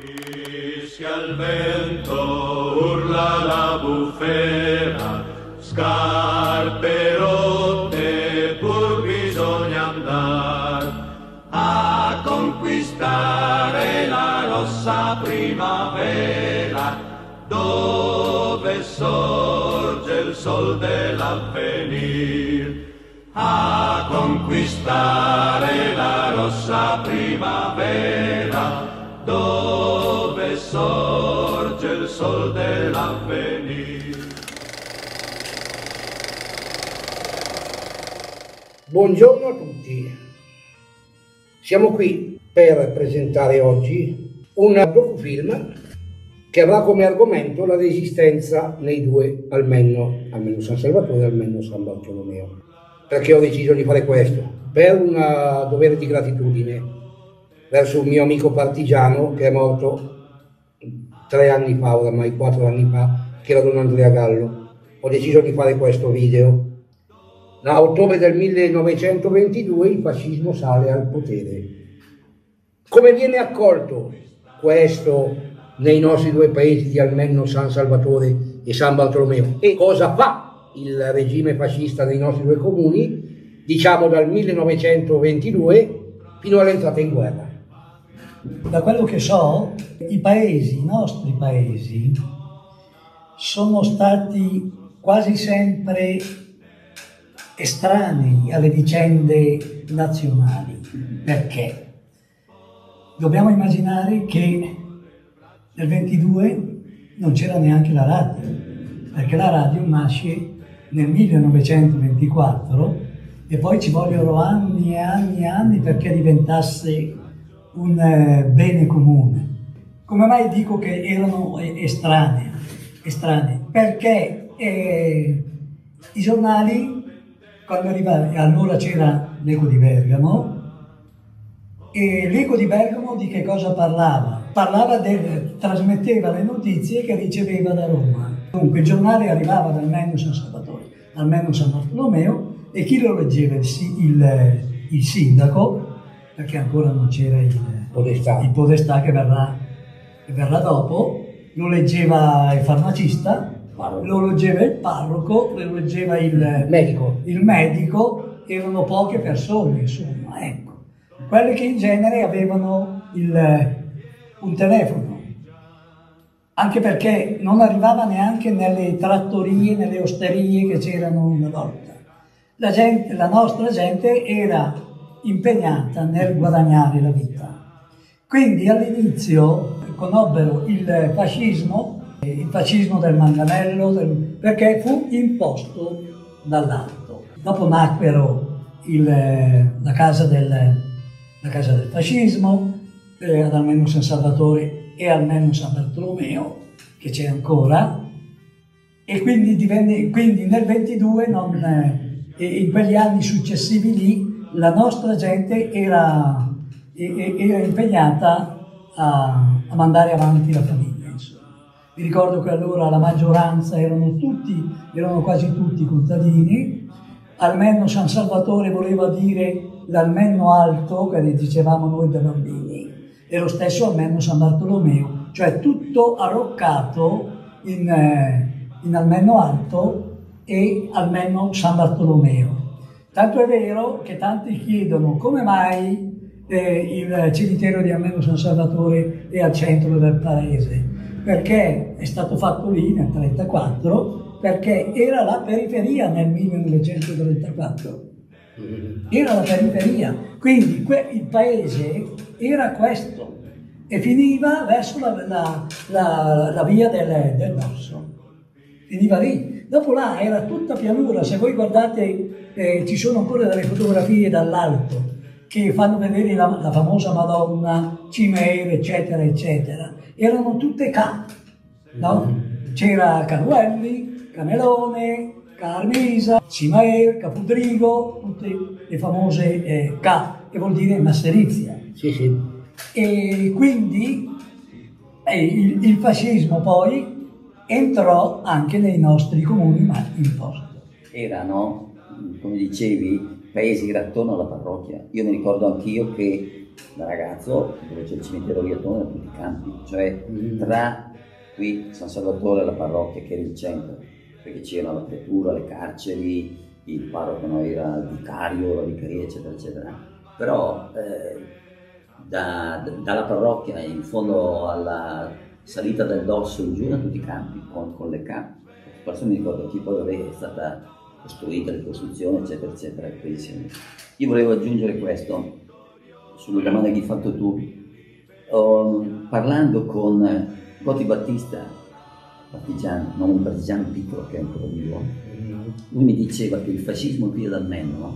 Fischia il vento, urla la bufera, scarpe rotte pur bisogna andare a conquistare la rossa primavera, dove sorge il sol dell'avvenir, a conquistare la rossa primavera, dove sorge il sol dell'avvenir. Buongiorno a tutti. Siamo qui per presentare oggi un docufilm che avrà come argomento la resistenza nei due Almenno San Salvatore e Almenno San Bartolomeo. Perché ho deciso di fare questo? Per un dovere di gratitudine verso un mio amico partigiano che è morto 3 anni fa, oramai 4 anni fa, che era Don Andrea Gallo. Ho deciso di fare questo video. A ottobre del 1922 il fascismo sale al potere. Come viene accolto questo nei nostri due paesi di Almenno San Salvatore e San Bartolomeo? E cosa fa il regime fascista nei nostri due comuni, diciamo dal 1922 fino all'entrata in guerra? Da quello che so, i nostri paesi, sono stati quasi sempre estranei alle vicende nazionali. Perché? Dobbiamo immaginare che nel 22 non c'era neanche la radio, perché la radio nasce nel 1924 e poi ci vogliono anni e anni e anni perché diventasse un bene comune. Come mai dico che erano estranei? Perché i giornali, quando arrivavano, allora c'era l'Eco di Bergamo, e l'Eco di Bergamo di che cosa parlava? Trasmetteva le notizie che riceveva da Roma. Dunque il giornale arrivava dal Almenno San Salvatore, Almenno San Bartolomeo, e chi lo leggeva? Il sindaco, perché ancora non c'era il podestà che verrà dopo, lo leggeva il farmacista, lo leggeva il parroco, lo leggeva il medico, erano poche persone, insomma, ecco. Quelle che in genere avevano un telefono, anche perché non arrivava neanche nelle trattorie, nelle osterie che c'erano una volta. La nostra gente era impegnata nel guadagnare la vita. Quindi all'inizio conobbero il fascismo del manganello, perché fu imposto dall'alto. Dopo nacquero la casa del fascismo, ad Almenno San Salvatore e Almenno San Bartolomeo, che c'è ancora, e quindi nel 22, in quegli anni successivi lì, la nostra gente era impegnata a mandare avanti la famiglia, insomma. Mi ricordo che allora la maggioranza erano quasi tutti contadini. Almenno San Salvatore voleva dire l'Almenno Alto, che dicevamo noi da bambini, e lo stesso Almenno San Bartolomeo, cioè tutto arroccato in Almenno Alto e Almenno San Bartolomeo. Tanto è vero che tanti chiedono come mai il cimitero di Almenno San Salvatore è al centro del paese, perché è stato fatto lì nel 1934, perché era la periferia nel 1934, era la periferia, quindi il paese era questo e finiva verso la via del Dorso, finiva lì. Dopo là era tutta pianura, se voi guardate ci sono ancora delle fotografie dall'alto che fanno vedere la famosa Madonna, Cimere, eccetera, eccetera. Erano tutte case, no? C'era Caruelli, Camelone, Carmisa, Cimaer, Capudrigo, tutte le famose case, che vuol dire masserizia. Sì, sì. E quindi il fascismo poi entrò anche nei nostri comuni, ma imposto. Erano, come dicevi, paesi che attorno alla parrocchia. Io mi ricordo anch'io che Da ragazzo, dove c'è il cimitero Riotone, da tutti i campi, cioè tra qui San Salvatore e la parrocchia, che era il centro, perché c'era la pretura, le carceri, il parroco noi era il vicario, la vicaria, eccetera, eccetera. Però dalla parrocchia in fondo alla salita del dorso in giù, da tutti i campi, con le campi. Forse mi ricordo tipo dove è stata costruita, la ricostruzione, eccetera, eccetera. Io volevo aggiungere questo sulla domanda che hai fatto tu. Parlando con Gaetano Battista, partigiano, non un partigiano piccolo che è ancora vivo, lui mi diceva che il fascismo qui ad Almenno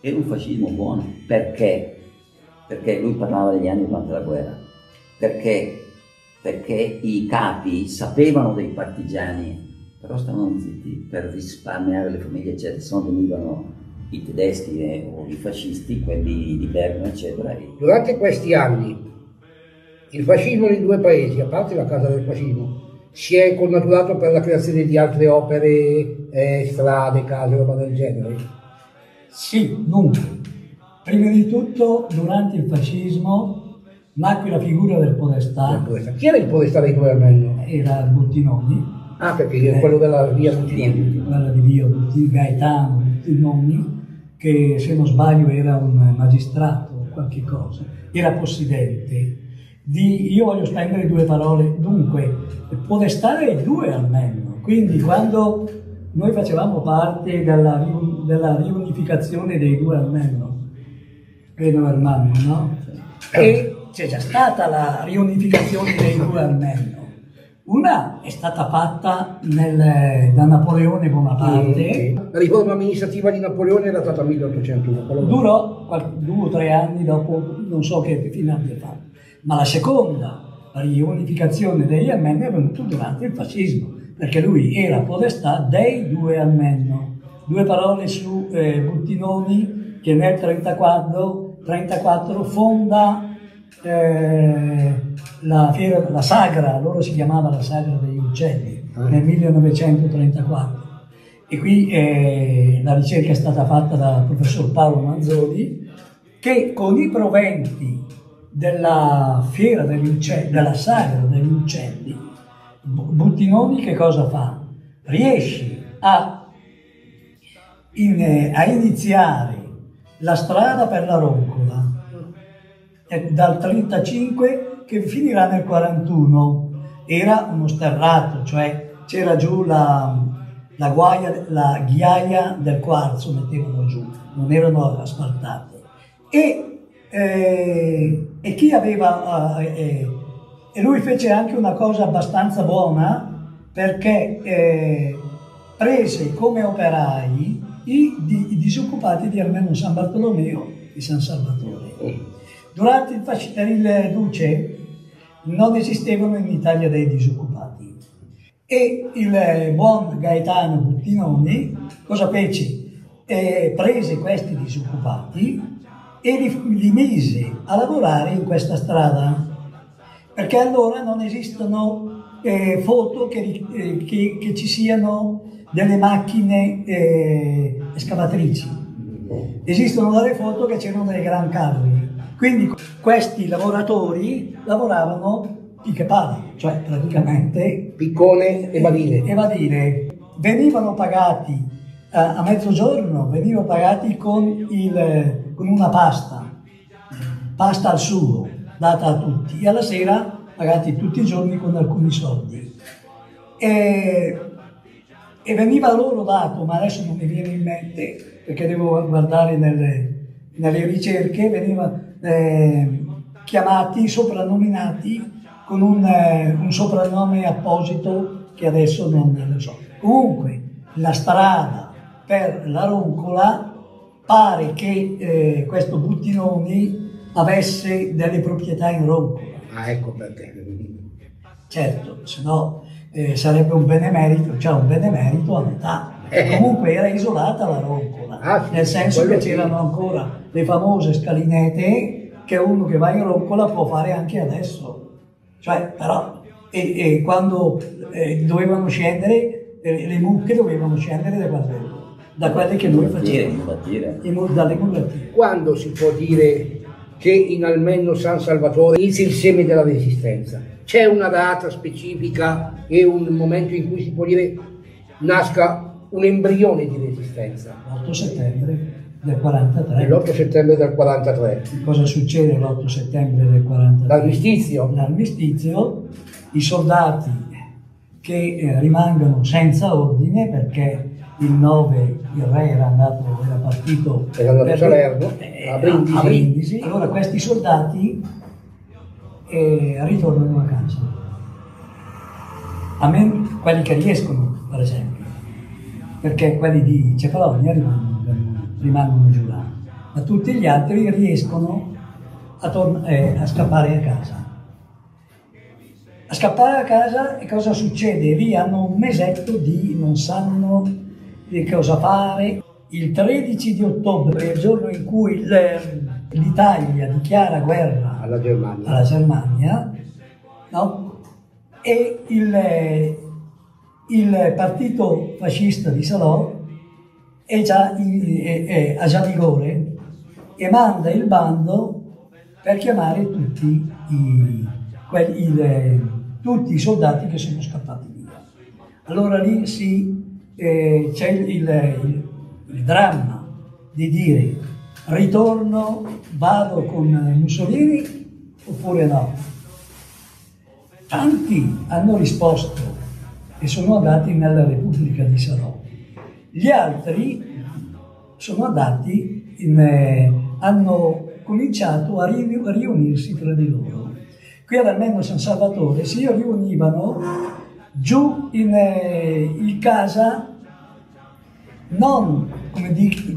era un fascismo buono. Perché? Perché lui parlava degli anni durante la guerra. Perché? Perché i capi sapevano dei partigiani, però stavano zitti per risparmiare le famiglie, eccetera, se no venivano i tedeschi o i fascisti, quelli di Bergamo, eccetera. Durante questi anni il fascismo nei due paesi, a parte la casa del fascismo, si è connaturato per la creazione di altre opere, strade, case, roba del genere? Sì, dunque, prima di tutto durante il fascismo nacque la figura del podestà. Chi era il podestà dei Almenno? Era Buttinoni. Ah, perché era quello della via Buttinoni. Quella di via Buttinoni, Gaetano Buttinoni, che se non sbaglio era un magistrato o qualche cosa, era possidente di... Io voglio spendere due parole, dunque, podestà dei due Almenno, quindi quando noi facevamo parte della riunificazione dei due Almenno, credo Almenno, no? E c'è già stata la riunificazione dei due Almenno, una è stata fatta da Napoleone Bonaparte. La riforma amministrativa di Napoleone era data 1801. Durò 2 o 3 anni dopo, non so che fine abbia fatto. Ma la seconda, la riunificazione degli Almenno, è avvenuta durante il fascismo, perché lui era podestà dei due Almenno. Due parole su Buttinoni, che nel 1934 fonda la sagra, loro si chiamava la sagra degli uccelli, nel 1934, e qui la ricerca è stata fatta dal professor Paolo Manzoni, che con i proventi della fiera degli uccelli, della sagra degli uccelli, Buttinoni che cosa fa? Riesce a iniziare la strada per la Roncola dal 1935 che finirà nel 1941. Era uno sterrato, cioè c'era giù la ghiaia del quarzo, mettevano giù, non erano asfaltate, e chi aveva e lui fece anche una cosa abbastanza buona, perché prese come operai i disoccupati di Almenno San Bartolomeo di San Salvatore. Durante il Duce non esistevano in Italia dei disoccupati, e il buon Gaetano Buttinoni cosa fece? Prese questi disoccupati e li mise a lavorare in questa strada, perché allora non esistono foto che ci siano delle macchine escavatrici, esistono delle foto che c'erano dei gran carri. Quindi questi lavoratori lavoravano picchepale, cioè praticamente piccone e badine. Venivano pagati a mezzogiorno, venivano pagati con una pasta al sugo, data a tutti, e alla sera pagati tutti i giorni con alcuni soldi. E veniva loro dato, ma adesso non mi viene in mente perché devo guardare nelle ricerche, veniva... chiamati, soprannominati con un soprannome apposito che adesso non lo so. Comunque la strada per la Roncola pare che questo Buttinoni avesse delle proprietà in Roncola. Ah, ecco perché. Certo, se no sarebbe un benemerito, cioè un benemerito a metà. Comunque era isolata la Roncola, nel senso che c'erano ancora le famose scalinette che uno che va in Roncola può fare anche adesso, cioè, però quando dovevano scendere le mucche dovevano scendere da quelle che noi facevamo, dalle mulattiere. Quando si può dire che in Almenno San Salvatore inizia il seme della resistenza. C'è una data specifica e un momento in cui si può dire nasca un embrione di resistenza. L'8 settembre del 43. L'8 settembre del 43. Cosa succede l'8 settembre del 43? L'armistizio. L'armistizio, i soldati che rimangono senza ordine perché il 9 il re era partito per Salerno, a Brindisi. Allora questi soldati ritornano a casa. A meno quelli che riescono, per esempio, perché quelli di Cefalonia rimangono giù là, ma tutti gli altri riescono a scappare a casa. A scappare a casa, e cosa succede? Lì hanno un mesetto di non sanno di cosa fare. Il 13 di ottobre, il giorno in cui l'Italia dichiara guerra alla Germania, no? E il partito fascista di Salò ha già vigore e manda il bando per chiamare tutti i soldati che sono scappati via. Allora lì c'è il dramma di dire ritorno, vado con Mussolini oppure no. Tanti hanno risposto e sono andati nella Repubblica di Salò. Gli altri sono andati, hanno cominciato a riunirsi tra di loro. Qui ad Almenno San Salvatore si riunivano giù in casa, non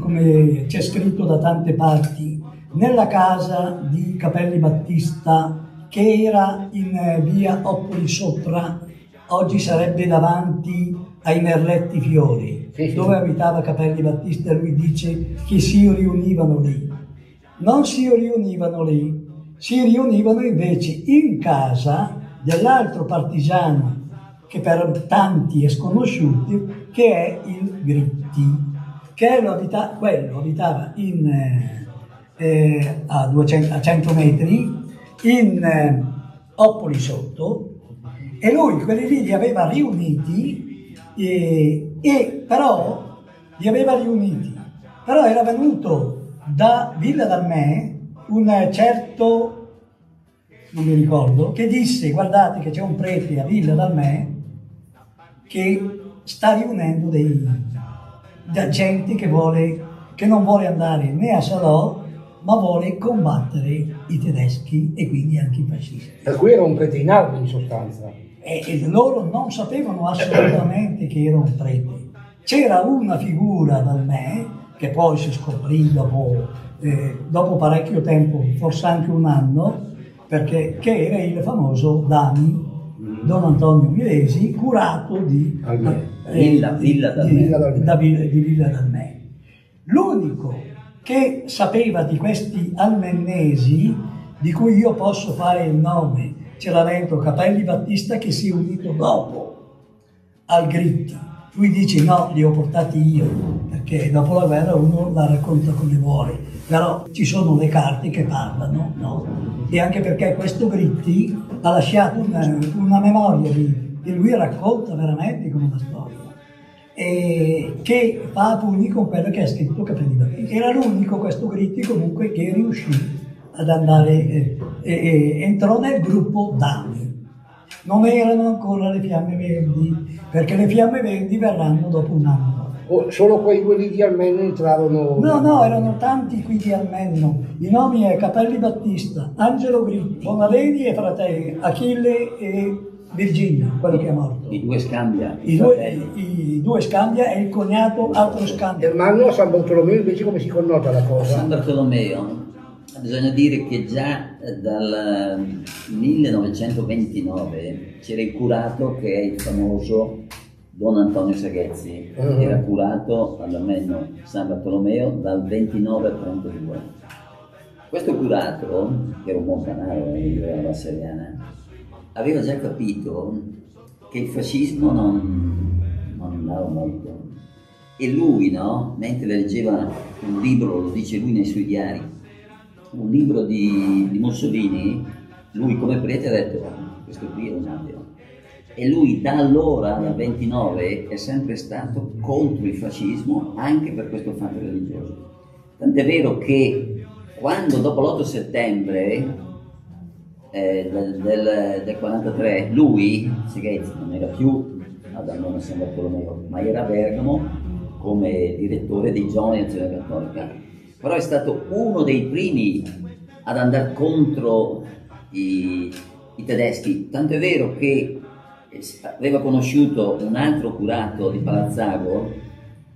come c'è scritto da tante parti, nella casa di Capelli Battista, che era in via Oppoli Sopra, oggi sarebbe davanti ai Merletti Fiori, dove abitava Capelli Battista. Lui dice che si riunivano lì. Non si riunivano lì, si riunivano invece in casa dell'altro partigiano che per tanti è sconosciuto, che è il Gritti, che quello abitava a 100 metri in Oppoli Sotto, e lui quelli lì li aveva riuniti, però era venuto da Villa d'Almè un certo, non mi ricordo, che disse: guardate che c'è un prete a Villa d'Almè che sta riunendo da gente che non vuole andare né a Salò, ma vuole combattere i tedeschi e quindi anche i fascisti. Per cui era un prete in armi, in sostanza. E loro non sapevano assolutamente che era un prete. C'era una figura d'Almè, che poi si scoprì dopo parecchio tempo, forse anche un anno, che era il famoso Dami, Don Antonio Milesi, curato di Villa d'Almè. L'unico che sapeva di questi almennesi, di cui io posso fare il nome, c'era dentro Capelli Battista, che si è unito dopo al Gritti. Lui dice: no, li ho portati io, perché dopo la guerra uno la racconta come vuole, però ci sono le carte che parlano, no? E anche perché questo Gritti ha lasciato una memoria che lui racconta veramente come una storia, e che fa a pugni con quello che ha scritto Capelli Battista. Era l'unico, questo Gritti, comunque, che riuscì ad andare, entrò nel gruppo Dami. Non erano ancora le fiamme verdi, perché le fiamme verdi verranno dopo un anno. Solo quei due lì di Almenno entrarono? No, no, erano tanti qui di Almenno. I nomi è Capelli Battista, Angelo Gritti, Bonaleni e fratelli, Achille e Virginia, quello che è morto. I due Scambia. I due Scambia e il cognato altro Scambia. Almenno San Bartolomeo invece come si connota la cosa? San Bartolomeo, bisogna dire che già dal 1929 c'era il curato, che è il famoso Don Antonio Seghezzi, era curato all'Almenno San Bartolomeo dal 29 al 32. Questo curato, che era un buon canale della Vassariana, aveva già capito che il fascismo non andava molto. E lui, no? Mentre leggeva un libro, lo dice lui nei suoi diari, un libro di Mussolini, lui come prete ha detto questo qui è un ateo. E lui da allora, dal 29, è sempre stato contro il fascismo anche per questo fatto religioso. Tant'è vero che quando dopo l'8 settembre del 43 lui, Seghezzi, non era più ad Almenno San Bartolomeo, ma era a Bergamo come direttore dei giovani dell'Azione Cattolica. Però è stato uno dei primi ad andare contro i tedeschi, tanto è vero che aveva conosciuto un altro curato di Palazzago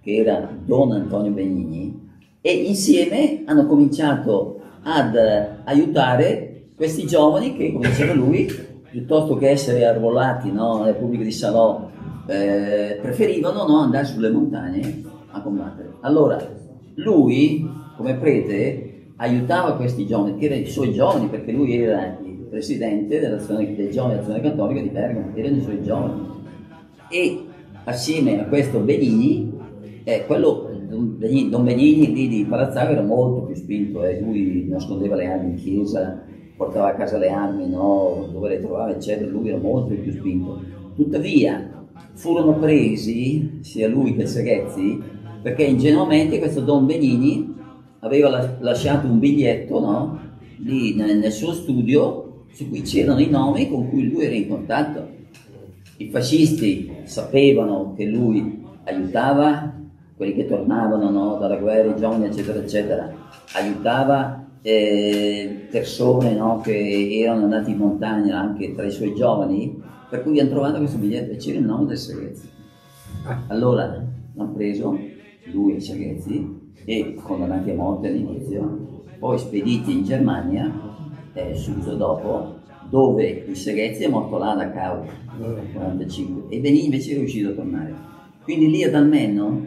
che era Don Antonio Benini e insieme hanno cominciato ad aiutare questi giovani che, come diceva lui, piuttosto che essere arruolati, no, nelle pubbliche di Salò, preferivano, no, andare sulle montagne a combattere. Allora lui come prete aiutava questi giovani, che erano i suoi giovani, perché lui era il presidente dei giovani dell'Azione Cattolica di Bergamo, erano i suoi giovani. E assieme a questo Benini, Don Benini lì di Palazzago era molto più spinto, lui nascondeva le armi in chiesa, portava a casa le armi, no, dove le trovava, eccetera, lui era molto più spinto. Tuttavia furono presi sia lui che Seghezzi, perché ingenuamente questo Don Benini aveva lasciato un biglietto, no, lì nel suo studio, su cui c'erano i nomi con cui lui era in contatto. I fascisti sapevano che lui aiutava quelli che tornavano, no, dalla guerra, i giovani, eccetera, eccetera. Aiutava persone, no, che erano andate in montagna, anche tra i suoi giovani, per cui hanno trovato questo biglietto e c'era il nome del Seghezzi. Allora l'hanno preso, lui e Seghezzi, e condannati a morte all'inizio, poi spediti in Germania subito dopo, dove il Seghezzi è morto là da Cavour nel 1945 e Benini invece è riuscito a tornare. Quindi lì ad Almenno,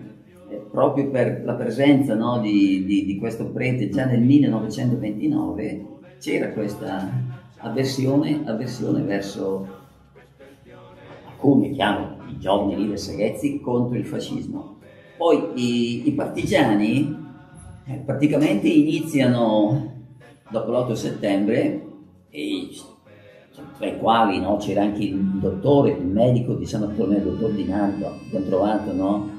proprio per la presenza, no, di questo prete già nel 1929, c'era questa avversione verso alcuni, chiamano i giovani lì del Seghezzi, contro il fascismo. Poi i partigiani praticamente iniziano dopo l'8 settembre, e tra i quali, no, c'era anche il dottore, il medico di San Bartolomeo, il dottor Di Nardo, che hanno trovato, no,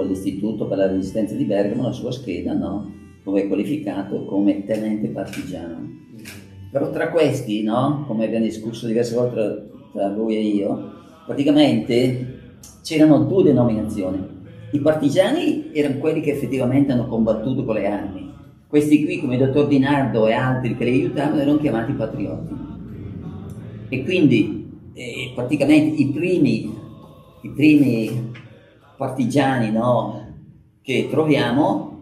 all'Istituto per la Resistenza di Bergamo la sua scheda, no, dove è qualificato come tenente partigiano. Però tra questi, no, come abbiamo discusso diverse volte tra lui e io, praticamente c'erano due denominazioni. I partigiani erano quelli che effettivamente hanno combattuto con le armi. Questi qui, come il dottor Di Nardo e altri che li aiutavano, erano chiamati patrioti. E quindi praticamente i primi partigiani, no, che troviamo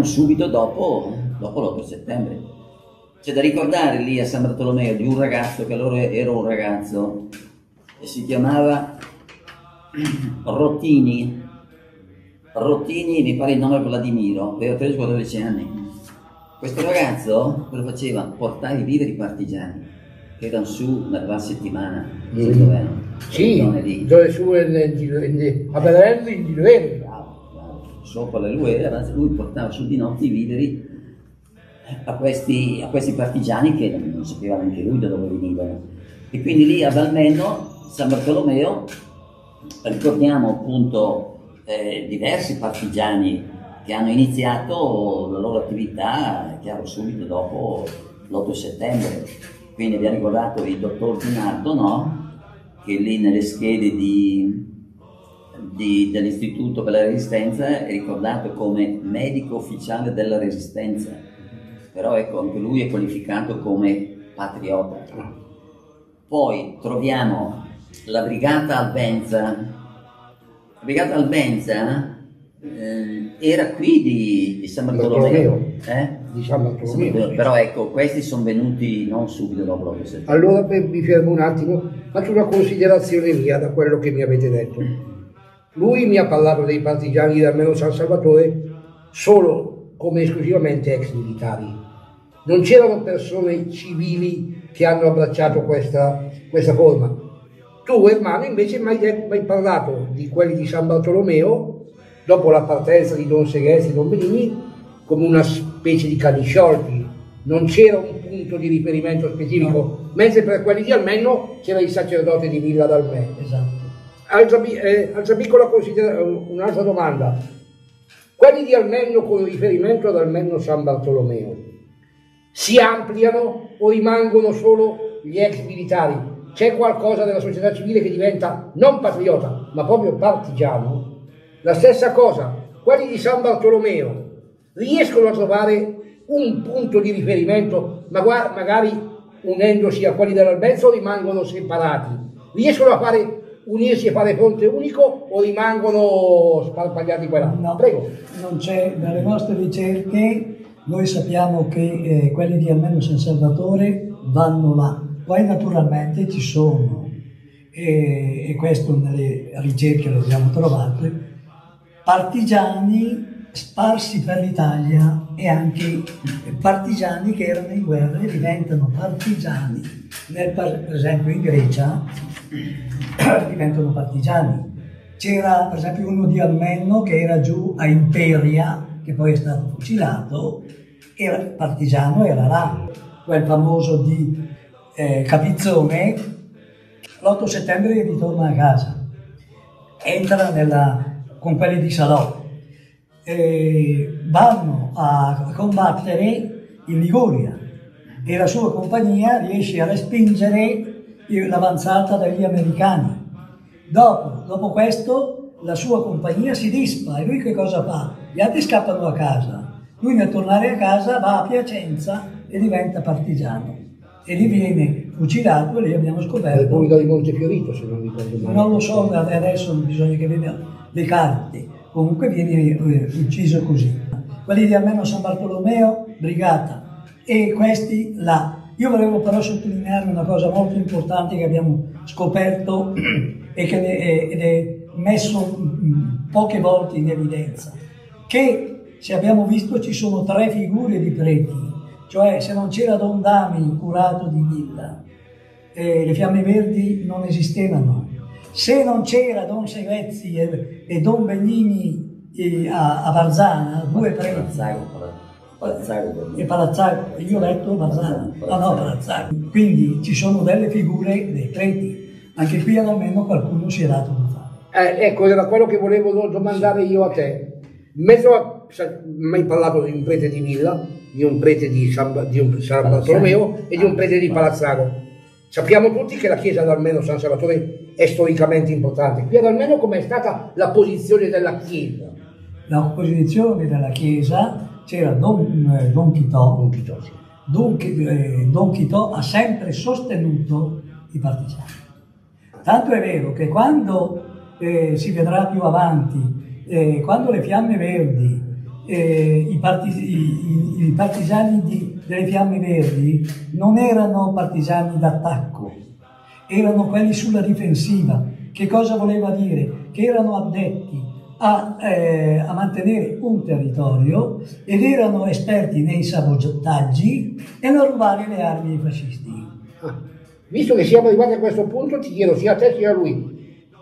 subito dopo l'8 settembre. C'è da ricordare lì a San Bartolomeo di un ragazzo, che allora era un ragazzo, e si chiamava Rottini, mi pare il nome Vladimiro, aveva 13-14 anni. Questo ragazzo cosa faceva? Portare i viveri partigiani, che erano su una settimana, dove su a Bellerno in Diluere. Bravo, sopra le Luere, lui portava su di notte i viveri a questi partigiani che non sapevano neanche lui da dove venivano. E quindi lì ad Almenno San Bartolomeo ricordiamo appunto diversi partigiani che hanno iniziato la loro attività, chiaro, subito dopo l'8 settembre. Quindi abbiamo ricordato il dottor Di Nardo, no? Che lì nelle schede dell'Istituto per la Resistenza è ricordato come medico ufficiale della Resistenza, però ecco, anche lui è qualificato come patriota. Poi troviamo la Brigata Albenza. La Brigata Albenza era qui di San Bartolomeo. Di San Bartolomeo. Però ecco, questi sono venuti non subito dopo l'8 settembre. Allora mi fermo un attimo, faccio una considerazione mia da quello che mi avete detto. Lui mi ha parlato dei partigiani di Almenno San Salvatore solo come esclusivamente ex militari. Non c'erano persone civili che hanno abbracciato questa forma. Tu, Ermanno, invece mi hai parlato di quelli di San Bartolomeo, dopo la partenza di Don Seghezzi e Don Benini, come una specie di cadisciolti, non c'era un punto di riferimento specifico, no. Mentre per quelli di Almenno c'era il sacerdote di Villa d'Almè. Esatto. Alzabicola considera un'altra domanda. Quelli di Almenno con riferimento ad Almenno San Bartolomeo si ampliano o rimangono solo gli ex militari? C'è qualcosa della società civile che diventa non patriota ma proprio partigiano? La stessa cosa, quelli di San Bartolomeo riescono a trovare un punto di riferimento magari unendosi a quelli dell'Albenza o rimangono separati? Riescono a fare unirsi e fare fronte unico o rimangono sparpagliati qua e là? No, prego. Non c'è, dalle nostre ricerche noi sappiamo che quelli di Almenno San Salvatore vanno là, poi naturalmente ci sono, e questo nelle ricerche lo abbiamo trovato, partigiani sparsi per l'Italia e anche partigiani che erano in guerra e diventano partigiani, per esempio in Grecia diventano partigiani. C'era per esempio uno di Almenno che era giù a Imperia, che poi è stato fucilato, era partigiano, era là, quel famoso di Capizzone, l'8 settembre ritorna a casa, entra con quelli di Salò. Vanno a combattere in Liguria e la sua compagnia riesce a respingere l'avanzata degli americani. Dopo questo la sua compagnia si dispa e lui che cosa fa? Gli altri scappano a casa, lui nel tornare a casa va a Piacenza e diventa partigiano e lì viene fucilato e lì abbiamo scoperto il punto di Montefiorito, se non ricordo male. Non lo so, adesso bisogna che vediamo le carte. Comunque viene ucciso così. Quelli di Almenno San Bartolomeo, brigata, e questi là. Io volevo però sottolineare una cosa molto importante che abbiamo scoperto e che è messo poche volte in evidenza, che se abbiamo visto ci sono tre figure di preti, cioè se non c'era Don Dami, curato di Villa, le Fiamme Verdi non esistevano. Se non c'era Don Seghezzi e Don Benini a Barzana, due preti. Palazzago. E Palazzago, io ho letto Barzana. Palazzago. Quindi ci sono delle figure dei preti. Anche qui almeno qualcuno si è dato da fare. Ecco, era quello che volevo domandare io a te. Mi hai parlato di un prete di Villa, di un prete di San Bartolomeo e di un prete di Palazzago. Sappiamo tutti che la chiesa d'Almenno San Salvatore è storicamente importante. Qui ad Almenno com'è stata la posizione della Chiesa? La posizione della Chiesa c'era Don Chitò. Don Chitò ha sempre sostenuto i partigiani. Tanto è vero che quando si vedrà più avanti, quando le Fiamme Verdi, i partigiani delle Fiamme Verdi non erano partigiani d'attacco, erano quelli sulla difensiva. Che cosa voleva dire? Che erano addetti a mantenere un territorio ed erano esperti nei sabotaggi e nel rubare le armi ai fascisti. Visto che siamo arrivati a questo punto, ti chiedo sia a te sia a lui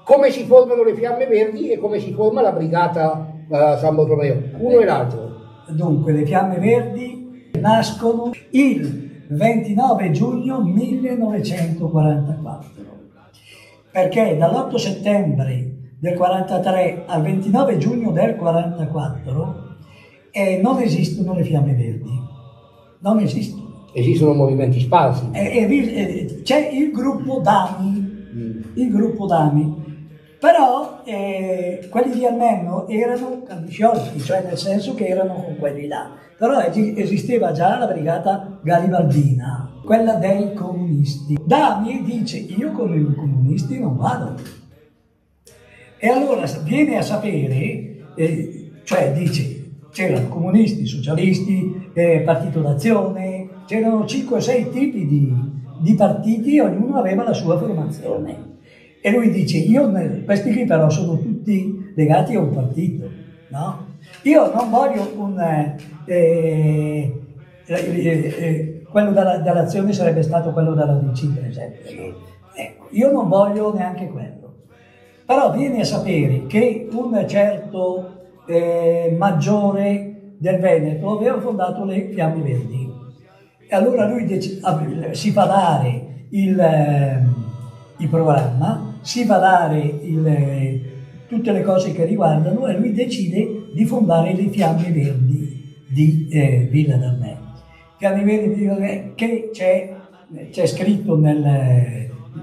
come si formano le Fiamme Verdi e come si forma la brigata San Bartolomeo, uno e l'altro. Dunque le Fiamme Verdi nascono il 29 giugno 1944, perché dall'8 settembre del 43 al 29 giugno del 44 non esistono le Fiamme Verdi, non esistono. Esistono movimenti sparsi. C'è il gruppo Dami, però quelli di Almenno erano candisciolti, cioè nel senso che erano con quelli là. Però esisteva già la brigata garibaldina, quella dei comunisti. Dami dice: io con i comunisti non vado. E allora viene a sapere, cioè dice, c'erano comunisti, socialisti, partito d'azione, c'erano 5 o 6 tipi di partiti, ognuno aveva la sua formazione. E lui dice, io questi qui però sono tutti legati a un partito, no? Io non voglio quello dell'azione sarebbe stato quello della DC, per esempio. Ecco, io non voglio neanche quello. Però viene a sapere che un certo maggiore del Veneto aveva fondato le Fiamme Verdi. E allora lui si fa dare il programma, si fa dare tutte le cose che riguardano, e lui decide di fondare le Fiamme Verdi di Villa d'Almè. Fiamme Verdi di Villa d'Almè, che c'è scritto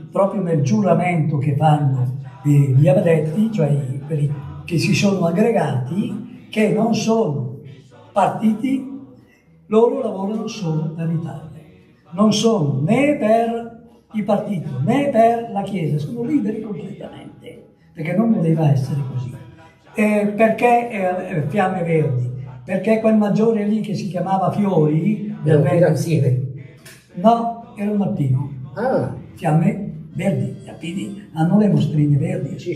proprio nel giuramento che fanno gli abdetti, cioè quelli che si sono aggregati, che non sono partiti, loro lavorano solo per l'Italia, non sono né per il partito né per la Chiesa, sono liberi completamente, perché non poteva essere così. Perché Fiamme Verdi? Perché quel maggiore lì che si chiamava Fiori, del Verdi, no, era un mattino. Ah. Fiamme Verdi, gli alpini hanno le mostrine verdi, sì.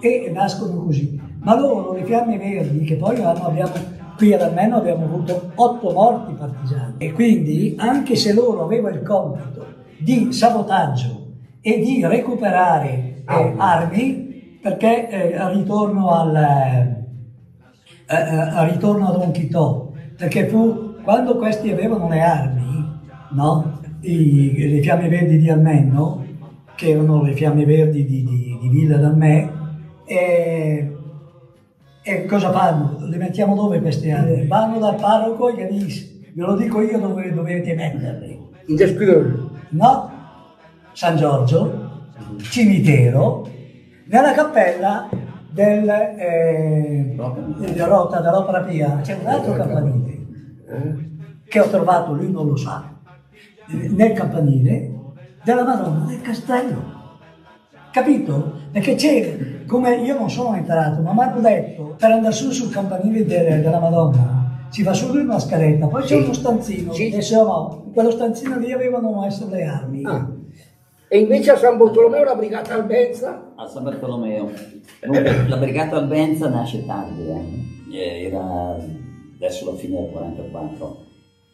E nascono così. Ma loro, le Fiamme Verdi, che poi qui ad Almenno abbiamo avuto 8 morti partigiani, e quindi anche se loro avevano il compito di sabotaggio e di recuperare armi, perché ritorno a Don Chitò, perché fu quando questi avevano le armi, no? Le Fiamme Verdi di Almenno, che erano le Fiamme Verdi di Villa d'Almè, e cosa fanno? Le mettiamo dove queste armi? Vanno dal parroco e gli dice: ve lo dico io dove dovete metterle. In descrizione? No, San Giorgio, cimitero, nella cappella dell'Opera Pia. C'è un altro campanile che ho trovato, lui non lo sa, nel campanile della Madonna del Castello, capito? Perché c'era, come io non sono entrato, ma mi hanno detto, per andare su sul campanile della Madonna si va su in una scaletta, poi c'è uno stanzino, in quello stanzino lì avevano messo le armi. E invece a San Bartolomeo la Brigata Albenza? A San Bartolomeo la Brigata Albenza nasce tardi, era verso la fine del 44,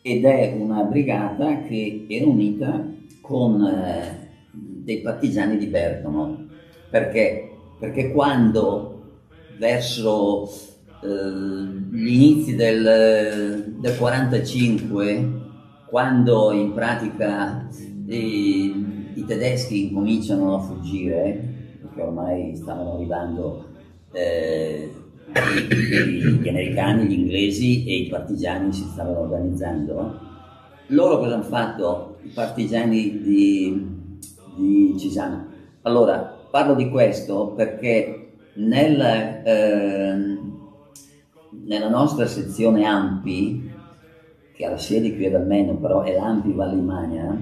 ed è una brigata che era unita con dei partigiani di Bergamo, perché quando verso gli inizi del 45, quando in pratica i tedeschi cominciano a fuggire, perché ormai stavano arrivando gli americani, gli inglesi, e i partigiani si stavano organizzando. Loro cosa hanno fatto? I partigiani di Cisano. Allora, parlo di questo perché nella nostra sezione Ampi, che ha la sede qui ad Almenno, però è l'Ampi Vallimagna,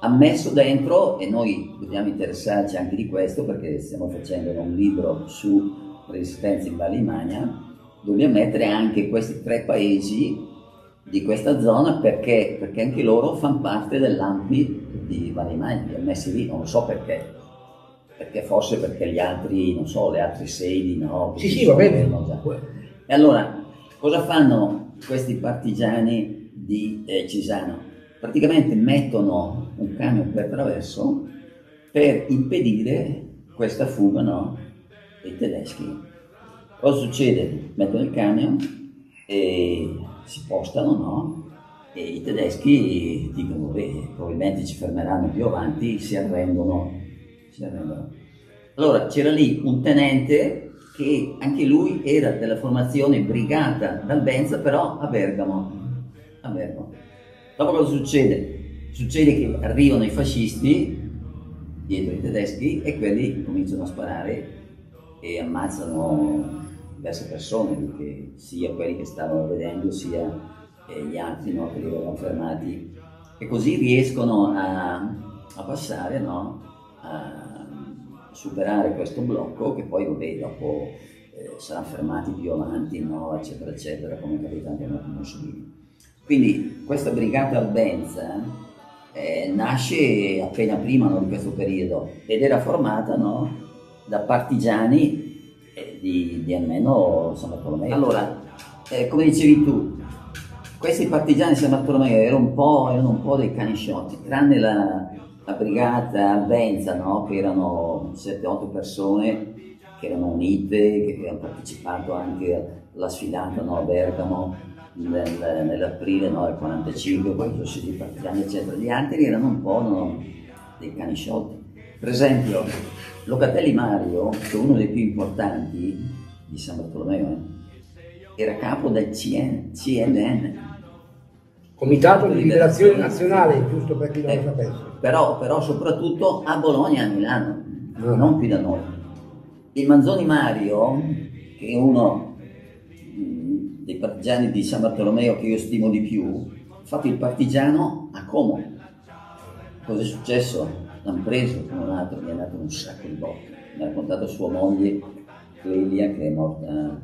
ha messo dentro, e noi dobbiamo interessarci anche di questo perché stiamo facendo un libro su Resistenza in Vallimagna, dobbiamo mettere anche questi 3 paesi di questa zona, perché anche loro fanno parte dell'Ampi di Vallimagna. Li ho messi lì, non lo so perché forse perché gli altri, non so, le altre sedi, no? Sì, va bene. E allora, cosa fanno questi partigiani di Cisano? Praticamente mettono un camion per traverso per impedire questa fuga, no? I tedeschi. Cosa succede? Mettono il camion e si spostano, no? E i tedeschi dicono: beh, probabilmente ci fermeranno più avanti, si arrendono. Allora c'era lì un tenente che anche lui era della formazione Brigata d'Albenza, però a Bergamo. Dopo cosa succede? Succede che arrivano i fascisti dietro i tedeschi e quelli cominciano a sparare e ammazzano diverse persone, che sia quelli che stavano vedendo, sia gli altri, no, che li avevano fermati, e così riescono a passare, no, a superare questo blocco, che poi vabbè, dopo saranno fermati più avanti, no, eccetera eccetera, come capita anche a Mussolini. Quindi questa Brigata Albenza nasce appena prima, no, di questo periodo, ed era formata, no, da partigiani di Almenno San Bartolomeo. Allora, come dicevi tu, questi partigiani di San Bartolomeo erano un po' dei canisciotti, tranne la Brigata Albenza, no? Che erano 7-8 persone che erano unite, che avevano partecipato anche alla sfilata, no? A Bergamo, nell'aprile del 45, quando sono usciti i partigiani, eccetera. Gli altri erano un po' dei cani sciotti. Per esempio, Locatelli Mario, che è uno dei più importanti di San Bartolomeo, era capo del CNN, Comitato di Liberazione Nazionale, giusto per chi non lo sapesse. Però soprattutto a Bologna e a Milano, non qui da noi. Il Manzoni Mario, che è uno dei partigiani di San Bartolomeo che io stimo di più, ha fatto il partigiano a Como. Cos'è successo? L'hanno preso come un altro, gli è andato un sacco di botte. Mi ha raccontato sua moglie, Clelia, che è morta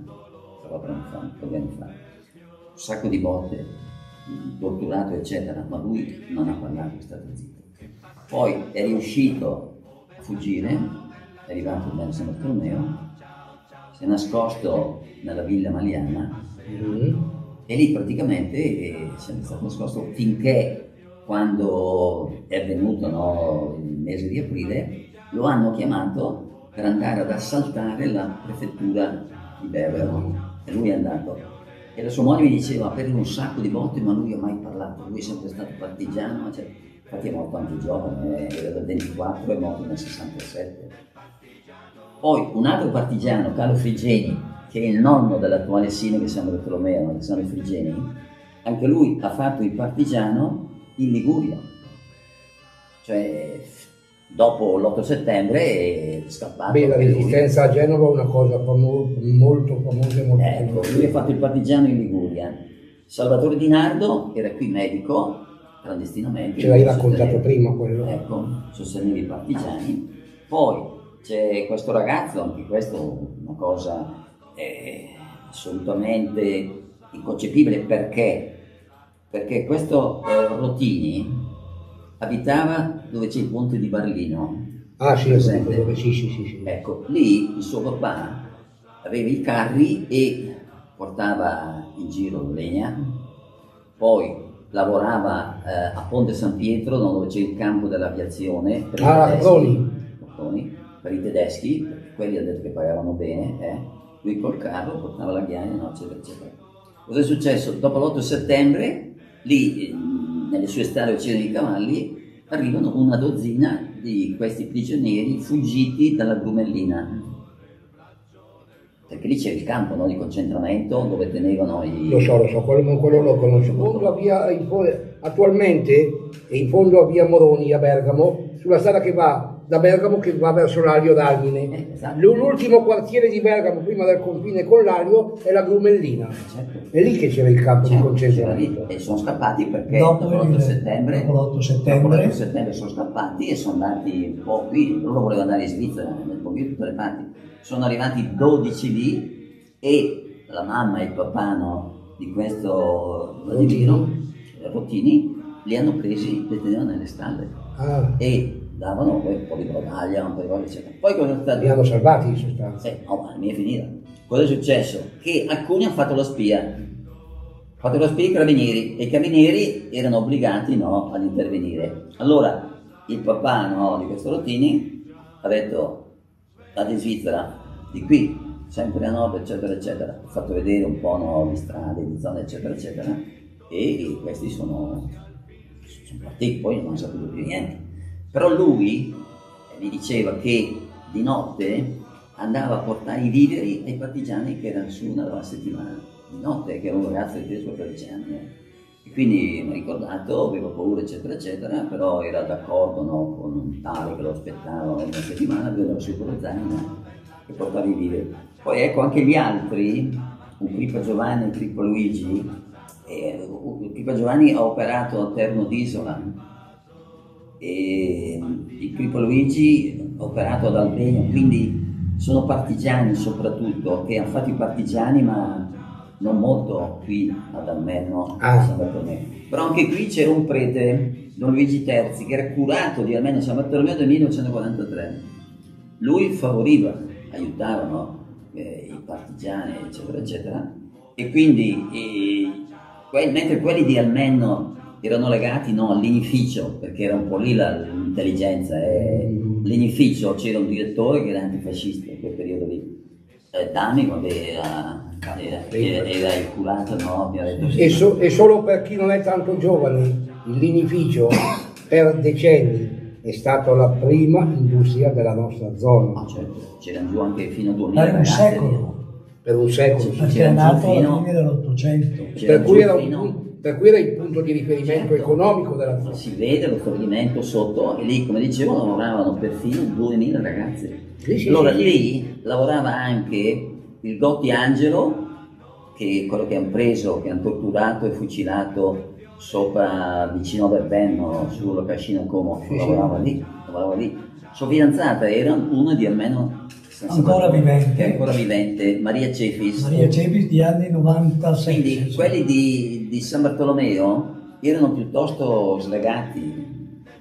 4 anni fa. Un sacco di botte, torturato, eccetera, ma lui non ha parlato, è stato zitto. Poi è riuscito a fuggire, è arrivato da San Bartolomeo, si è nascosto nella Villa Maliana e lì praticamente è stato nascosto finché, quando è venuto il mese di aprile, lo hanno chiamato per andare ad assaltare la prefettura di Bergamo e lui è andato. E la sua moglie mi diceva, per un sacco di volte, ma lui non ha mai parlato, lui è sempre stato partigiano, cioè, infatti è morto anche giovane, era dal 24 e morto nel 67. Poi un altro partigiano, Carlo Frigeni, che è il nonno dell'attuale sindaco di San Bartolomeo, Alessandro Frigeni, anche lui ha fatto il partigiano in Liguria, cioè dopo l'8 settembre è scappato. Beh, la resistenza a Genova è una cosa molto famosa e molto famosa. Lui ha fatto il partigiano in Liguria. Salvatore Di Nardo era qui medico, clandestinamente. Ce l'hai raccontato prima quello. Ecco, sosteneva i partigiani. Poi c'è questo ragazzo, anche questo una cosa assolutamente inconcepibile, perché questo Rottini abitava dove c'è il ponte di Barlino. Ah sì, dove, sì. Ecco, lì il suo papà aveva i carri e portava in giro legna, poi lavorava a Ponte San Pietro, dove c'è il campo dell'aviazione, per i tedeschi, perché quelli ha detto che pagavano bene, lui col carro portava la ghiaia, eccetera, eccetera. Cosa è successo? Dopo l'8 settembre, lì, nelle sue stalle c'erano i cavalli, arrivano una dozzina di questi prigionieri fuggiti dalla Grumellina. Perché lì c'era il campo di concentramento dove tenevano i... Lo so, quello lo conosco. Attualmente è in fondo a via Moroni a Bergamo, sulla strada che va da Bergamo verso l'Aglio d'Armine. Esatto. L'ultimo quartiere di Bergamo prima del confine con l'Aglio è la Grumellina. Certo. È lì che c'era il campo di concentramento. E sono scappati perché dopo l'8 settembre sono scappati e sono andati un po' qui. Loro volevano andare in Svizzera, nel po' di tutte le parti. Sono arrivati 12 lì e la mamma e il papano di questo Vladimiro Rottini li hanno presi, li tenevano nelle stalle. Ah. E davano poi un po' di brodaglia, un po' di roba, eccetera. Poi cosa è stato? Li hanno salvati in sostanza. No, ma mi è finita. Cosa è successo? Che alcuni hanno fatto la spia. Hanno fatto la spia i carabinieri e i carabinieri erano obbligati ad intervenire. Allora il papà di questo Rottini ha detto andate in Svizzera, di qui, sempre a nord, eccetera, eccetera. Ha fatto vedere un po' di strade, di zone, eccetera, eccetera. E questi sono partiti, poi non hanno saputo più niente. Però lui mi diceva che di notte andava a portare i viveri ai partigiani che erano su una settimana di notte, che era un ragazzo di 13 anni. E quindi mi ha ricordato, aveva paura, eccetera, eccetera, però era d'accordo con un tale che lo aspettava una settimana, lui andava su con le zanne e portava i viveri. Poi ecco anche gli altri, un Kripa Giovanni e un Kripa Luigi. Il Kripa Giovanni ha operato a Terno d'Isola. E il Kripa Luigi ha operato ad Almenno, quindi sono partigiani soprattutto che hanno fatto i partigiani ma non molto qui ad Almenno San Bartolomeo. Però anche qui c'era un prete, Don Luigi Terzi, che era curato di Almenno San Bartolomeo del 1943. Lui favoriva, aiutavano i partigiani, eccetera, eccetera. E quindi mentre quelli di Almenno erano legati all'inificio, perché era un po' lì l'intelligenza. L'inificio c'era un direttore che era antifascista in quel periodo lì, Da anni quando era il curato, no? Mi ha detto sì. E solo per chi non è tanto giovane, il linificio per decenni è stata la prima industria della nostra zona. Ah, certo, c'erano giù anche fino a 2000 per un secolo. Per un secolo, c'era nato alla fine dell'Ottocento. Per cui era il punto di riferimento, certo, economico della zona. Si vede lo stabilimento sotto, e lì, come dicevo, lavoravano perfino 2000 ragazzi. Sì, allora sì, lì lavorava anche il Gotti Angelo, che è quello che hanno preso, che hanno torturato e fucilato sopra, vicino a Berbenno, sulla Cascina Como, sì, lavorava, sì, lì, lavorava lì. Sua fidanzata era una di Almenno San Salvatore, vivente, ancora vivente, Maria Cefis. Maria Cefis di anni 96. Quindi quelli di San Bartolomeo erano piuttosto slegati,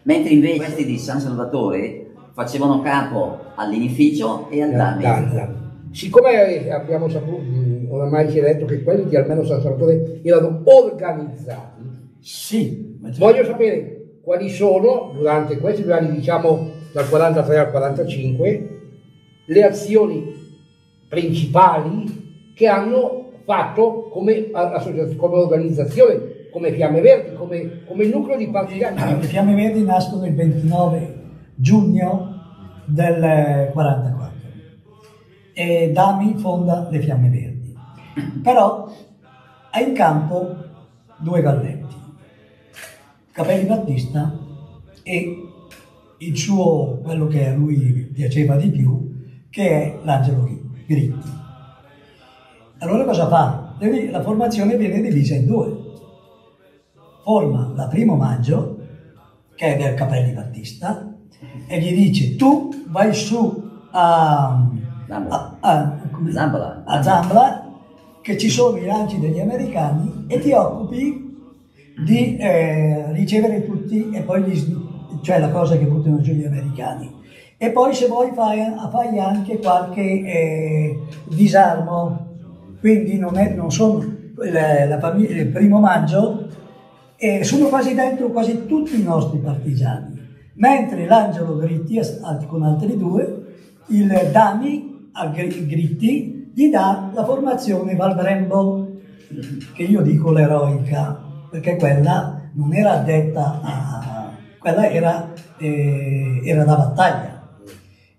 mentre invece questi di San Salvatore facevano capo all'inificio e all'anno. Siccome abbiamo saputo, oramai ci è detto che quelli di Almenno San Salvatore erano organizzati, sì, voglio sapere quali sono, durante questi due anni, diciamo dal 43 al 45, le azioni principali che hanno fatto come, come organizzazione, come Fiamme Verdi, come nucleo di partigiani. Le Fiamme Verdi nascono il 29 giugno del 44. E Dami fonda le Fiamme Verdi, però ha in campo due galletti, Capelli Battista e il suo, quello che a lui piaceva di più, che è l'Angelo Gritti. Allora cosa fa? La formazione viene divisa in due, forma la Primo Maggio, che è del Capelli Battista, e gli dice: tu vai su a Zambala, che ci sono i lanci degli americani, e ti occupi di ricevere tutti, e poi cioè la cosa che buttano giù gli americani, e poi se vuoi fai anche qualche disarmo. Quindi non sono la famiglia, il Primo Maggio, e sono quasi dentro quasi tutti i nostri partigiani, mentre l'Angelo Gritti con altri due, il Dami a Gritti gli dà la formazione Val Brembo, che io dico l'eroica, perché quella non era addetta a... quella era da battaglia.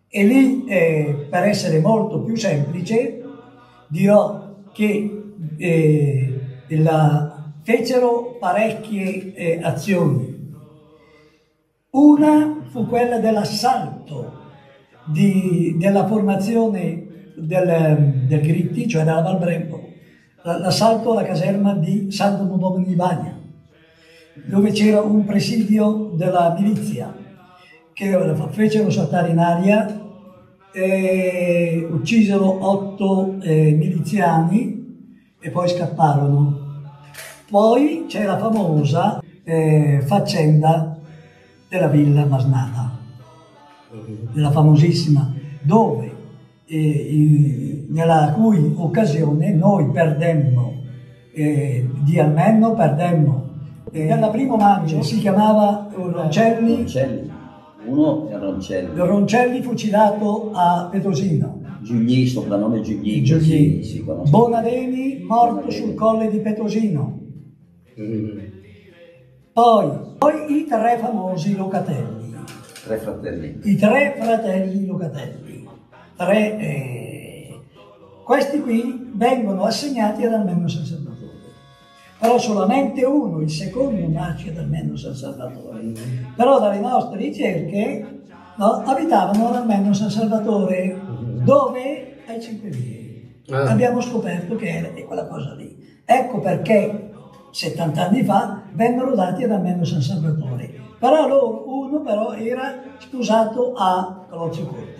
E lì, per essere molto più semplice, dirò che fecero parecchie azioni. Una fu quella dell'assalto della formazione del Gritti, cioè della Val Brembo, l'assalto alla caserma di Santo Bobone di Bagna, dove c'era un presidio della milizia, che fecero saltare in aria, uccisero 8 miliziani e poi scapparono. Poi c'è la famosa faccenda della Villa Masnada, della famosissima, dove nella cui occasione noi perdemmo di Almenno, perdemmo dalla Primo Maggio, si chiamava Roncelli, uno era Roncelli. Roncelli fucilato a Petosino. Giugli, soprannome Giugli. Sì, Bonadeni morto sul colle di Petosino. Poi i tre famosi locatelli. I tre fratelli Locatelli, questi qui vengono assegnati ad Almenno San Salvatore, però solamente uno, il secondo, nasce ad Almenno San Salvatore, però dalle nostre ricerche, no, abitavano ad Almenno San Salvatore, dove ai Cinquevieri abbiamo scoperto che era quella cosa lì. Ecco perché 70 anni fa vennero dati ad Almenno San Salvatore. Però uno però era sposato a Calozzo Corte.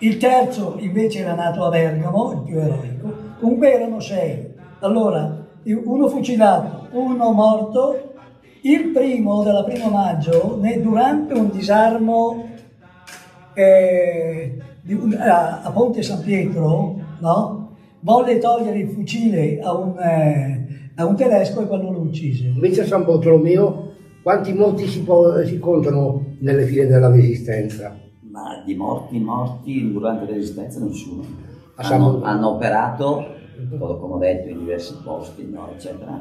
Il terzo invece era nato a Bergamo, il più eroico. Comunque erano 6. Allora, uno fucilato, uno morto. Il primo della Primo Maggio, durante un disarmo a Ponte San Pietro, no? Volle togliere il fucile a un tedesco e quello lo uccise. Invece San Bartolomeo... Quanti morti si contano nelle file della Resistenza? Ma di morti durante la Resistenza nessuno. hanno operato, come ho detto, in diversi posti, no, eccetera,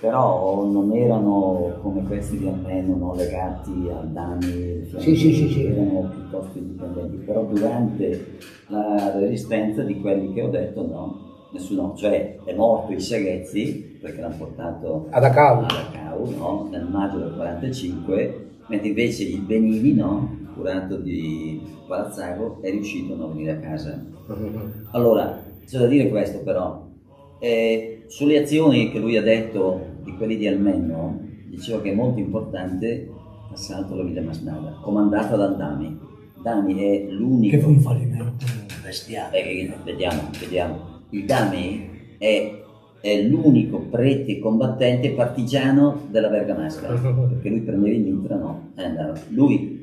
però non erano come questi di Almenno, no, legati a danni, cioè, erano piuttosto indipendenti, però durante la resistenza di quelli che ho detto, no, nessuno, cioè è morto il Seghezzi, perché l'hanno portato ad Acau, no, nel maggio del 1945, mentre invece il Benini, no, curato di Palazzago, è riuscito a non venire a casa. Allora, c'è da dire questo però, sulle azioni che lui ha detto di quelli di Almenno, diceva che è molto importante l'assalto alla Villa Masnada, comandato da Dami. Dami è l'unico... Che fu un fallimento bestiale. Vediamo. Il Dami è l'unico prete combattente partigiano della Bergamasca, perché lui prendeva in mitra, no, e andava. Lui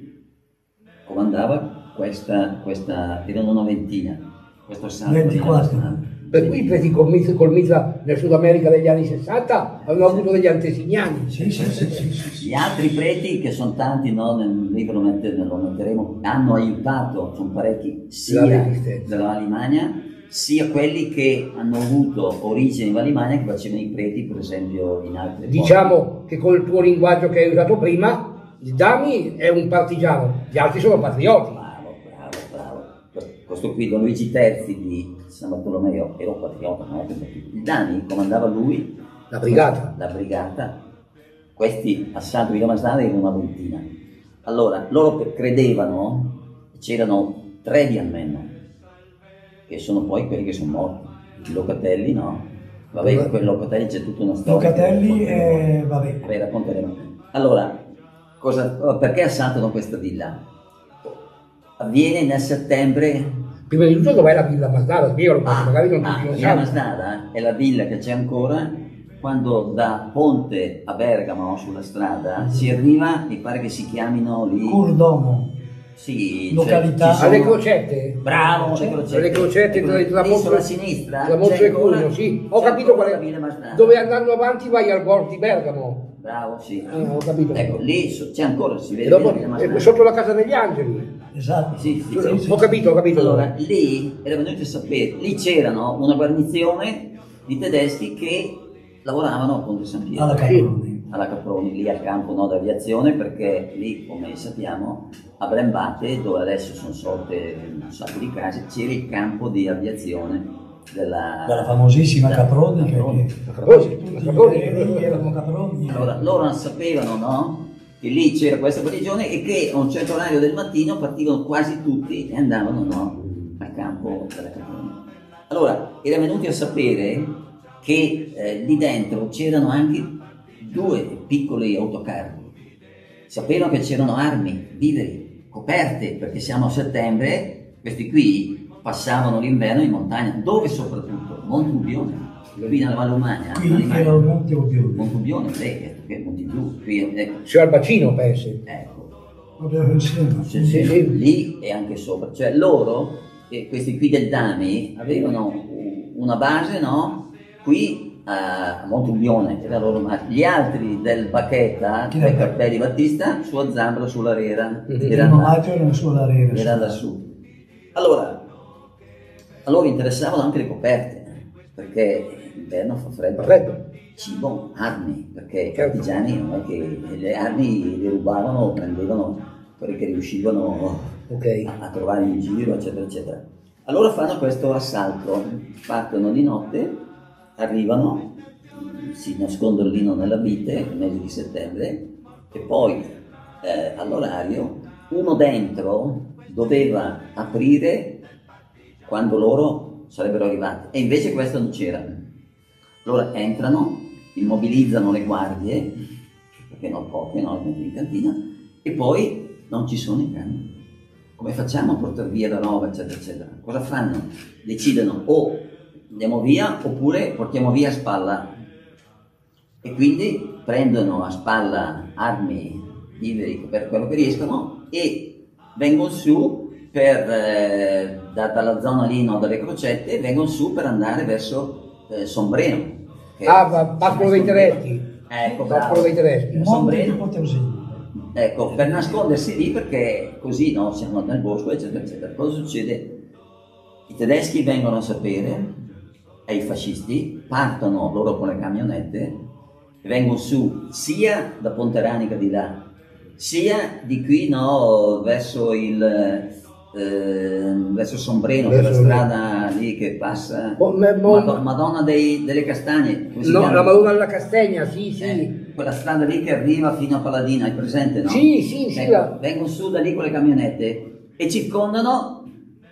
comandava questa erano una ventina, questo assalto. 24. Per cui i preti col mitra nel Sud America degli anni 60 avevano avuto degli antesignani. Gli altri preti, che sono tanti, no, nel libro lo metteremo, hanno aiutato, sono parecchi, sia della Valimagna, sia quelli che hanno avuto origine in Valimagna, che facevano i preti, per esempio, in altre posti. Diciamo che col tuo linguaggio che hai usato prima, il Dami è un partigiano, gli altri sono patrioti. Bravo. Questo qui, Don Luigi Terzi di San Bartolomeo, era un patriota, no? Il Dami comandava lui, la brigata. Questi assalti di Masnada erano una ventina. Allora, loro credevano, c'erano tre di Almenno, che sono poi quelli che sono morti. I Locatelli, no? Vabbè, quel Locatelli c'è tutta una storia. Locatelli e... vabbè, racconteremo. Allora... perché assaltano questa villa? Avviene nel settembre. Prima di tutto, dov'è la Villa Masnada? La Villa Masnada è la villa che c'è ancora, quando da Ponte a Bergamo sulla strada si arriva, mi pare che si chiamino lì Curdomo. Sì, località. Sono... alle crocette? Bravo, le crocette. Le crocette della Mostra sinistra. La Mostra e Curno, sì. Ho capito qual è. Dove andando avanti vai al borgo di Bergamo. Bravo, sì. Ho capito. Ecco, lì c'è ancora, si vede. Dopo, sotto la Casa degli Angeli. Esatto. Sì. Ho capito. Allora, lì era venuto a sapere, lì c'erano una guarnizione di tedeschi che lavoravano a Ponte San Pietro. Alla Caproni, lì al campo, no, d'aviazione, perché lì, come sappiamo, a Brembate, dove adesso sono sorte un sacco di case, c'era il campo di aviazione. Della famosissima Caproni. Allora, loro sapevano, no, che lì c'era questa guarnigione e che a un certo orario del mattino partivano quasi tutti e andavano, no, al campo della Caproni. Allora, era venuti a sapere che lì dentro c'erano anche due piccoli autocarri. Sapevano che c'erano armi, viveri, coperte, perché siamo a settembre, questi qui passavano l'inverno in montagna, dove soprattutto? Monte Ubione, qui nella Valumagna. Qui era il Monte Ubione. Monte Ubione, lei, che è Monte Blu, qui ecco. C'era il bacino, penso. Ecco. Lì e anche sopra. Cioè loro, questi qui del Dami, avevano una base, no? Qui a Monte Ubione, era loro base. Gli altri del Bacchetta, del Capelli Battista, su a Zambra, sulla Rera. Era lassù. Allora interessavano anche le coperte, perché l'inverno fa freddo, cibo, armi, perché i partigiani non è che le armi le rubavano o prendevano quelle che riuscivano a trovare in giro, eccetera, eccetera. Allora fanno questo assalto, partono di notte, arrivano, si nascondono lì nella vite, il mese di settembre, e poi all'orario uno dentro doveva aprire quando loro sarebbero arrivati, e invece questo non c'era. Allora entrano, immobilizzano le guardie, perché non poche, no, in cantina, e poi non ci sono i cani. Come facciamo a portare via la roba, eccetera, eccetera? Cosa fanno? Decidono o andiamo via, oppure portiamo via a spalla. E quindi prendono a spalla armi, viveri, per quello che riescono, e vengono su dalla zona lì, no, dalle crocette, vengono su per andare verso Sombreno. Pascolo dei Tereschi. Ecco, Pascolo dei Tereschi. Sombreno. Ecco, per nascondersi lì, perché così, no, siamo nel bosco, eccetera, eccetera. Cosa succede? I tedeschi vengono a sapere, e i fascisti partono loro con le camionette e vengono su sia da Ponteranica di là, sia di qui, no, verso il... verso Sombreno, per la strada lì che passa Madonna delle Castagne, no, la Madonna della Castagna, sì, sì, quella strada lì che arriva fino a Paladina, è presente, no? Sì, sì, ecco, sì, la... vengono su da lì con le camionette e circondano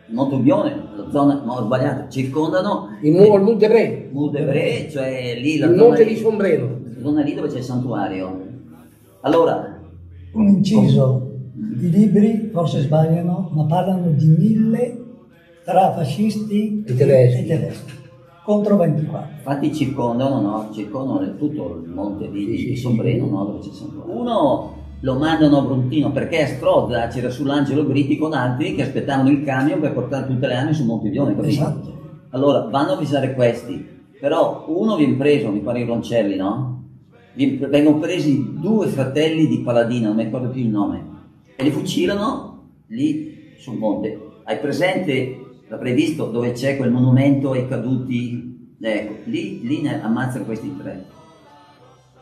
Monte Ubione, la zona, no, ho sbagliato, circondano il Monte Bre, cioè lì la il monte lì, di Sombreno, la zona lì dove c'è il santuario. Allora, un inciso, i libri forse sbagliano, ma parlano di 1000 tra fascisti e tedeschi contro 24. Infatti circondano, no? Circondano tutto il monte di Sombreno, no? Dove c'è Sombreno. Uno lo mandano a Bruntino perché a Strozza c'era sull'Angelo Gritti con altri che aspettavano il camion per portare tutte le armi su Monte Ubione, capito? Esatto. Allora vanno a avvisare questi, però uno viene preso, mi pare i Roncelli, no? Vengono presi due fratelli di Paladina, non mi ricordo più il nome, e li fucilano lì sul monte. Hai presente, l'ha previsto, dove c'è quel monumento ai caduti? Ecco, lì ne ammazzano questi tre.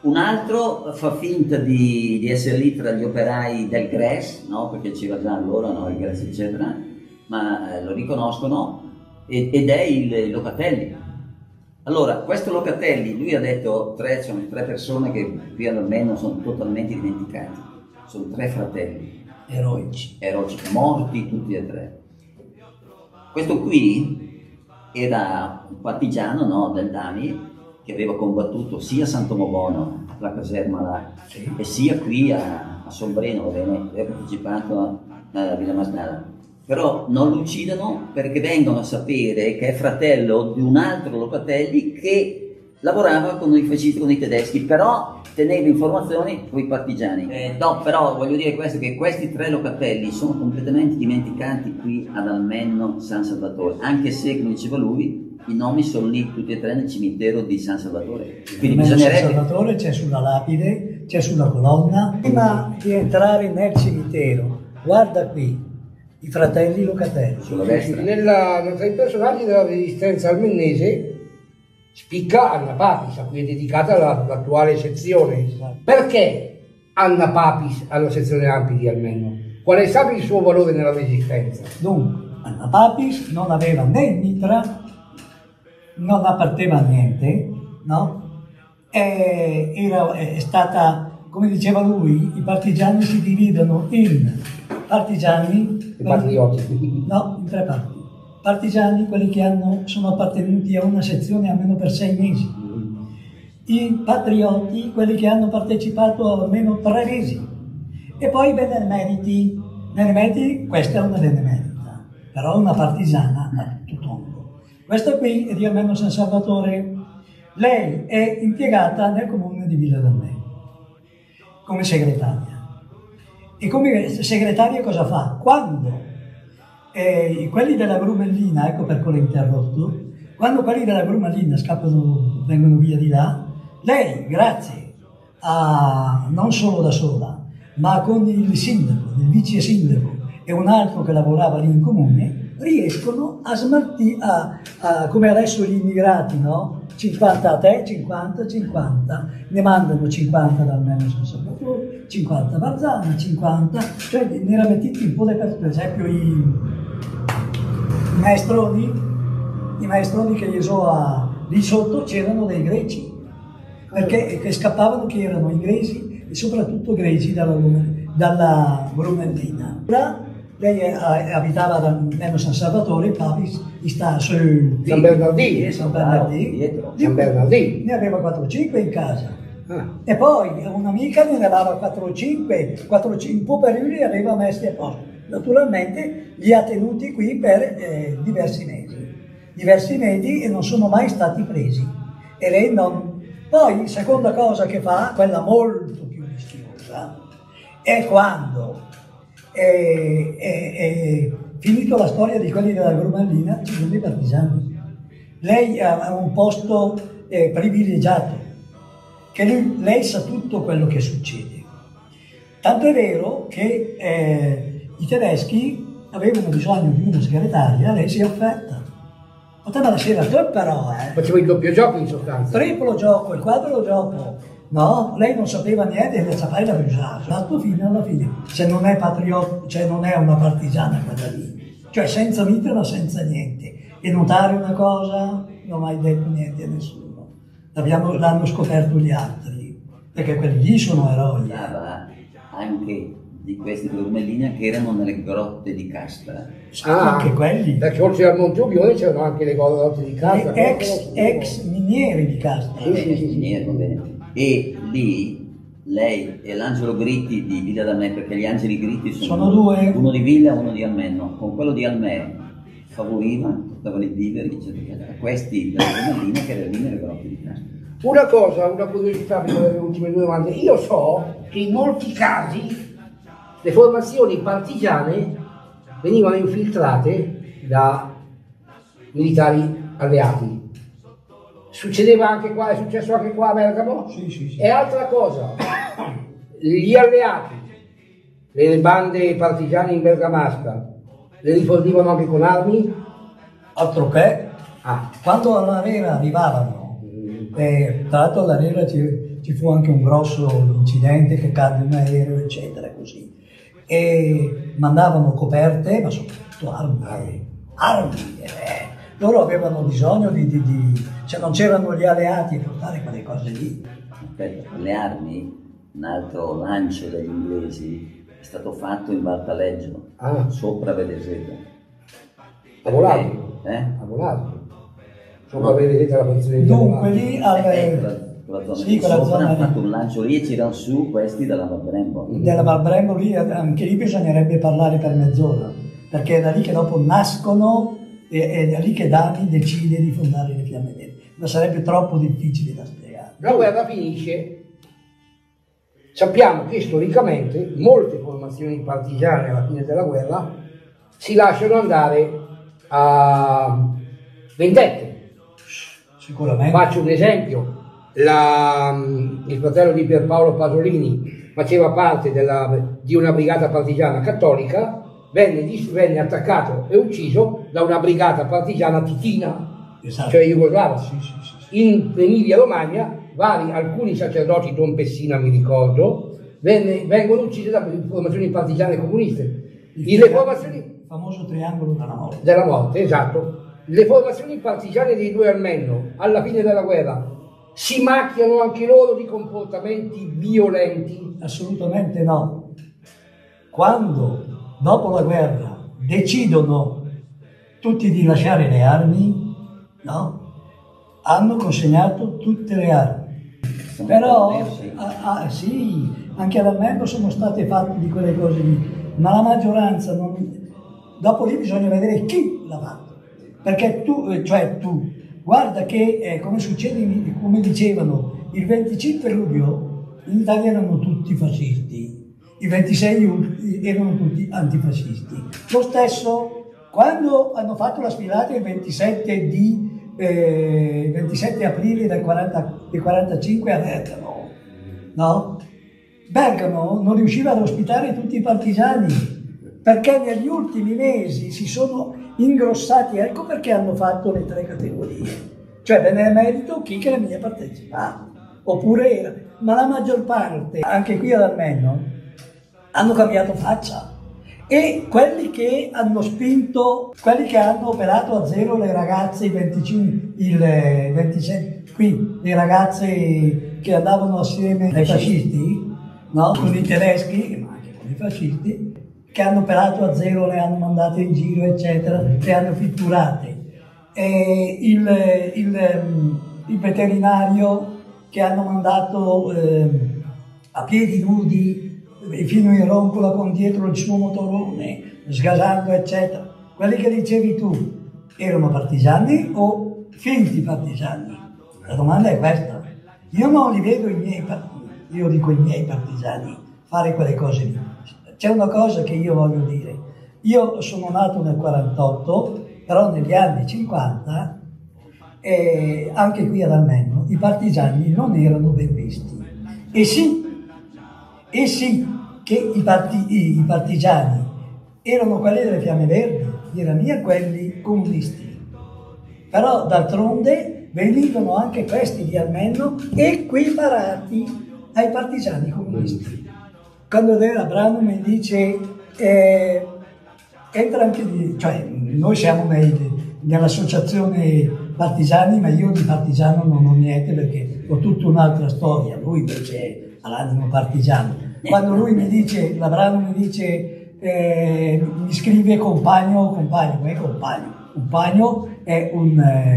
Un altro fa finta di essere lì tra gli operai del Gress, no? Perché c'era già allora, no? Il Gress eccetera, ma lo riconoscono, ed è il Locatelli. Allora, questo Locatelli, lui ha detto, sono tre persone che qui almeno sono totalmente dimenticate. Sono tre fratelli eroici, morti tutti e tre. Questo qui era un partigiano, no, del Dani, che aveva combattuto sia a Santomobono, la caserma là, sì, e sia qui a Sombreno, aveva partecipato alla Villa Masnada. Però non lo uccidono perché vengono a sapere che è fratello di un altro Locatelli che lavorava con i fascisti, con i tedeschi, però teneva informazioni con i partigiani. No, però voglio dire questo, che questi tre Locatelli sono completamente dimenticati qui ad Almenno San Salvatore, anche se, come diceva lui, i nomi sono lì tutti e tre nel cimitero di San Salvatore. Quindi bisognerebbe... San Salvatore c'è sulla lapide, c'è sulla colonna. Prima di entrare nel cimitero, guarda qui, i fratelli Locatelli. Sulla destra. Tra i personaggi della resistenza almennese spicca Anna Papis, a cui è dedicata l'attuale sezione. Perché Anna Papis alla sezione Ampi di Almenno? Qual è stato il suo valore nella resistenza? Dunque, Anna Papis non aveva né mitra, non apparteva a niente, no? È stata, come diceva lui, i partigiani si dividono in partigiani e patrioti. No, in tre parti. Partigiani, quelli che sono appartenuti a una sezione almeno per 6 mesi. I patrioti, quelli che hanno partecipato a almeno 3 mesi. E poi i benemeriti. Questa è una benemerita, però una partigiana a tutto tondo. Questa qui è di Almenno San Salvatore. Lei è impiegata nel comune di Villa d'Almè come segretaria. E come segretaria cosa fa? Quando? Quelli della Grumellina, ecco perché l'ho interrotto, quando quelli della Grumellina scappano, vengono via di là, lei, grazie a, non solo da sola, ma con il sindaco, il vice sindaco e un altro che lavorava lì in comune, riescono a smaltire, come adesso gli immigrati, no? 50 a te, 50, 50, ne mandano 50 da Almenno San Salvatore, 50 a Barzana, 50, cioè ne era mettiti un po' per esempio i maestroni che lì sotto c'erano dei greci, perché che scappavano, che erano inglesi e soprattutto greci dalla Grumellina. Lei abitava da Almenno San Salvatore, Papis sta su San Bernardino, ne aveva 4 o 5 in casa. E poi un'amica ne dava 4 o 5, un po' per lui li aveva messi a posto. Naturalmente li ha tenuti qui per diversi mesi e non sono mai stati presi. E lei non. Poi, seconda cosa che fa, quella molto più rischiosa, è quando finito la storia di quelli della Grumellina, ci sono i partigiani. Lei ha un posto privilegiato, che lei sa tutto quello che succede. Tanto è vero che i tedeschi avevano bisogno di una segretaria, lei si è offerta. Poteva la sera due però, Facevo il doppio gioco in sostanza. Triplo gioco, il quadro gioco. No, lei non sapeva niente e le sapeva usare. La tua figlia alla fine, se non è patriota, cioè non è una partigiana quella lì. Cioè senza mitra, senza niente. E notare una cosa, non ho mai detto niente a nessuno. L'hanno scoperto gli altri, perché quelli sono eroi. Anche di questi Grumellina che erano nelle grotte di Castra. Ah, anche quelli. Da Ciorci al Monte Ubione c'erano anche le grotte di Castra. Ex minieri di Castra. Minieri, va bene. E lì lei e l'Angelo Gritti di Villa d'Almè, perché gli Angeli Gritti sono due. Uno di Villa e uno di Almenno. Con quello di Almenno favoriva, portava le viveri, eccetera. Questi della Grumellina che erano lì nelle grotte di Castra. Una cosa, una curiosità per le ultime due domande. Io so che in molti casi le formazioni partigiane venivano infiltrate da militari alleati. Succedeva anche qua, è successo anche qua a Bergamo? Sì, sì, sì. E altra cosa, gli alleati, le bande partigiane in Bergamasca, le rifornivano anche con armi? Altro che, quando alla Rera arrivavano, tra l'altro alla Rera ci fu anche un grosso incidente che cadde un aereo, eccetera, così. E mandavano coperte, ma soprattutto armi. Loro avevano bisogno di cioè non c'erano gli alleati a portare quelle cose lì. Aspetta, con le armi, un altro lancio dagli inglesi è stato fatto in Bartaleggio, sopra Vedeseta. A volato? A volato. Sopra Vedeseta la posizione di dunque lì quella zona ha fatto un lancio lì e c'erano su questi della Val Brembo. Della Val Brembo lì, anche lì bisognerebbe parlare per mezz'ora, perché è da lì che dopo nascono e è da lì che Dani decide di fondare le Fiamme Verdi. Ma sarebbe troppo difficile da spiegare. La guerra finisce, sappiamo che storicamente molte formazioni partigiane alla fine della guerra si lasciano andare a vendette. Sicuramente. Faccio un esempio. Il fratello di Pierpaolo Pasolini faceva parte di una brigata partigiana cattolica, venne attaccato e ucciso da una brigata partigiana titina, cioè jugoslava. In Emilia Romagna alcuni sacerdoti, Don Pessina mi ricordo, vengono uccisi da formazioni partigiane comuniste. Il famoso triangolo della morte. Della morte, esatto. Le formazioni partigiane dei due Almenno alla fine della guerra si macchiano anche loro di comportamenti violenti? Assolutamente no. Quando, dopo la guerra, decidono tutti di lasciare le armi, hanno consegnato tutte le armi. Però, sì, anche all'Almenno sono state fatte di quelle cose lì, ma la maggioranza non... Dopo lì bisogna vedere chi l'ha fatto, perché tu guarda che, come succede, come dicevano, il 25 luglio in Italia erano tutti fascisti, il 26 luglio erano tutti antifascisti. Lo stesso, quando hanno fatto la sfilata il 27 aprile del 45 a Bergamo, Bergamo non riusciva ad ospitare tutti i partigiani, perché negli ultimi mesi si sono ingrossati, ecco perché hanno fatto le tre categorie, cioè benemerito chi che ne partecipava, oppure era, ma la maggior parte, anche qui ad Almenno, hanno cambiato faccia e quelli che hanno spinto, quelli che hanno operato a zero le ragazze, le ragazze che andavano assieme ai fascisti, con i tedeschi, ma anche con i fascisti, che hanno operato a zero, le hanno mandate in giro, eccetera, le hanno fitturate. E il veterinario che hanno mandato a piedi nudi fino in Roncola con dietro il suo motorone, sgasando, eccetera. Quelli che dicevi tu erano partigiani o finti partigiani? La domanda è questa. Io non li vedo i miei partigiani, io dico i miei partigiani, fare quelle cose lì. C'è una cosa che io voglio dire, io sono nato nel 48, però negli anni 50, anche qui ad Almenno, i partigiani non erano ben visti. E sì che i partigiani erano quelli delle Fiamme Verdi, erano via quelli comunisti. Però d'altronde venivano anche questi di Almenno equiparati ai partigiani comunisti. Quando Della Brano mi dice entra anche lì, cioè noi siamo nell'associazione partigiani, ma io di partigiano non ho niente perché ho tutta un'altra storia, lui invece ha l'animo partigiano. Quando lui mi dice, la Brano mi dice, mi scrive compagno, non è compagno è un,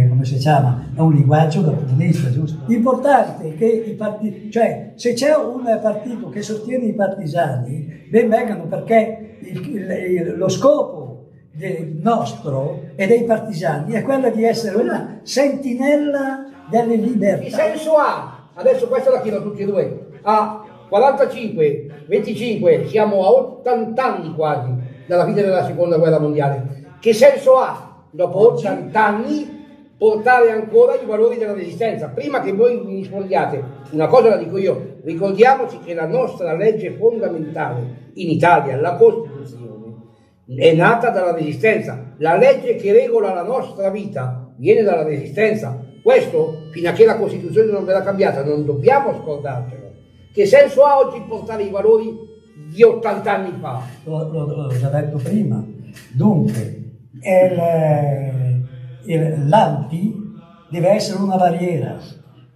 come si chiama, è un linguaggio da comunista, giusto? L'importante è che i partiti, cioè se c'è un partito che sostiene i partigiani, ben vengano, perché lo scopo del nostro e dei partigiani è quella di essere una sentinella delle libertà. Che senso ha? Adesso questa la chiedo a tutti e due. A 45, 25, siamo a 80 anni quasi dalla fine della seconda guerra mondiale. Che senso ha, dopo 80 anni, portare ancora i valori della resistenza? Prima che voi mi rispondiate, una cosa la dico io, ricordiamoci che la nostra legge fondamentale in Italia, la Costituzione, è nata dalla Resistenza. La legge che regola la nostra vita viene dalla Resistenza. Questo, fino a che la Costituzione non verrà cambiata, non dobbiamo scordarcelo. Che senso ha oggi portare i valori di 80 anni fa? L'ho già detto prima. Dunque, l'anti deve essere una barriera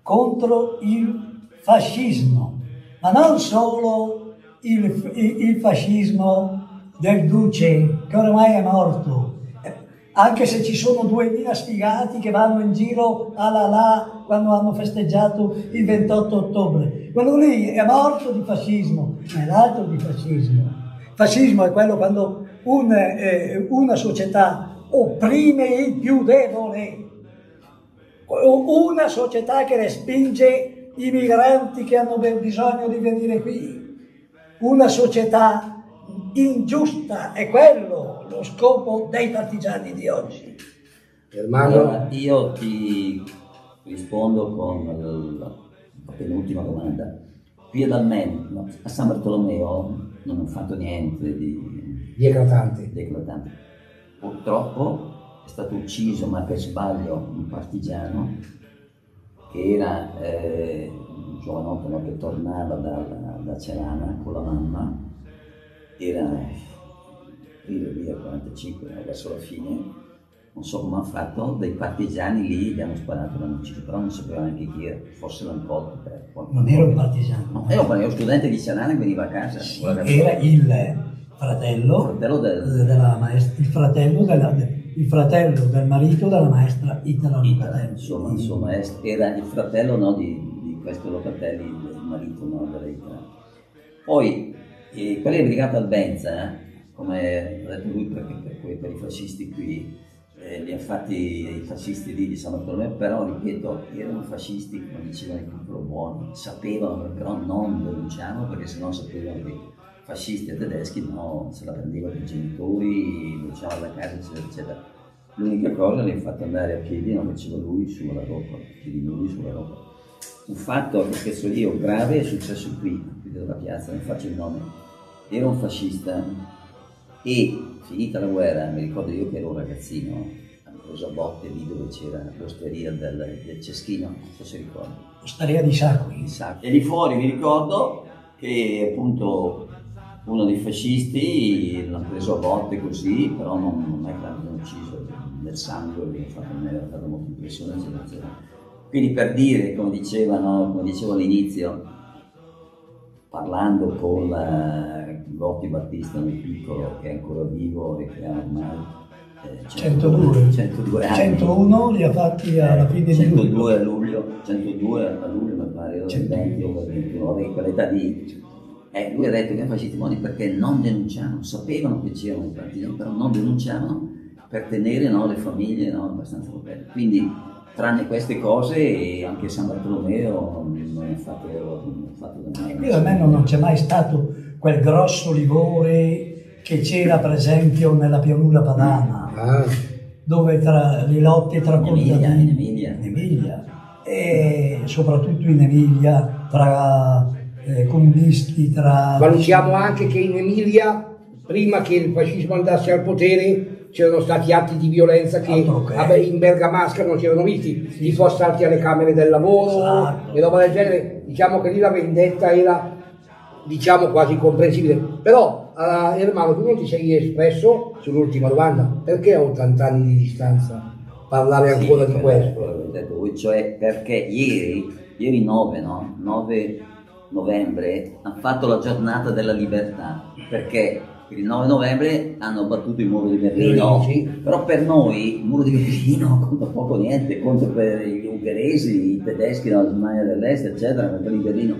contro il fascismo, ma non solo il fascismo del duce che ormai è morto, anche se ci sono 2000 sfigati che vanno in giro alla là quando hanno festeggiato il 28 ottobre, quello lì è morto di fascismo, ma è l'altro di fascismo. Fascismo è quello quando una società opprime il più debole, una società che respinge i migranti che hanno bisogno di venire qui, una società ingiusta. È quello lo scopo dei partigiani di oggi. Germano, allora, io ti rispondo con l'ultima domanda. Qui ad Almenno, a San Bartolomeo, non ho fatto niente di eclatante. Purtroppo è stato ucciso, ma per sbaglio, un partigiano che era un giovanotto che tornava da Cerana con la mamma. Era il 45, verso la fine, non so come hanno fatto, dei partigiani lì gli hanno sparato, l'hanno ucciso, però non sapevano neanche chi era, forse l'hanno colto per qualcosa. Non era un partigiano. No, era un studente di Cerana che veniva a casa. Sì, era il fratello del marito della maestra Italo. Insomma, era il fratello di questo Locatelli, il marito della Italo. Poi quella di Brigata Albenza, come ha detto lui, perché per i fascisti qui, li ha fatti i fascisti lì di San Bartolomeo, però ripeto, erano fascisti, come dicevano i più buoni, sapevano, però non denunciavano, perché sennò sapevano che fascisti e tedeschi no, se la prendevano i genitori, lo lasciavano da casa, eccetera, eccetera. L'unica cosa, li ha fatti andare a piedi, non faceva lui sulla roba, Un fatto che spesso lì è grave è successo qui della piazza, non faccio il nome. Era un fascista e, finita la guerra, mi ricordo io che ero un ragazzino, avevo preso a botte lì dove c'era l'osteria del Ceschino, non so se ricordo. L'osteria di Sacco. E lì fuori mi ricordo che appunto uno dei fascisti l'ha preso a botte così, però non è che l'hanno ucciso nel sangue, mi ha fatto molta impressione, eccetera, eccetera. Quindi per dire, come dicevo all'inizio, parlando con Gotti Battista nel piccolo, che è ancora vivo e che ha ormai 102 anni. 101 li ha fatti alla fine di 102 a luglio, 102 a luglio mi pare, era 20 o 29, in quell'età lì. Lui ha detto che ha fatto i testimoni perché non denunciavano, sapevano che c'erano i partigiani, però non denunciavano per tenere le famiglie abbastanza coperte. Quindi, tranne queste cose, anche San Bartolomeo non è fatto da mai. Qui almeno non c'è mai stato quel grosso livore che c'era per esempio nella pianura padana, dove tra le lotte tra contadini in Emilia e soprattutto in Emilia tra comunisti, tra... Valutiamo anche che in Emilia prima che il fascismo andasse al potere c'erano stati atti di violenza che in Bergamasca non si erano visti, gli assalti alle camere del lavoro e roba del genere. Diciamo che lì la vendetta era quasi incomprensibile. Però Ermano, tu non ti sei espresso sull'ultima domanda, perché a 80 anni di distanza parlare ancora di questo? Cioè, perché ieri 9 novembre hanno fatto la giornata della libertà, perché il 9 novembre hanno battuto il muro di Berlino, però per noi il muro di Berlino conta poco niente, conta per gli ungheresi, i tedeschi, la Germania dell'Est, eccetera, per il Berlino.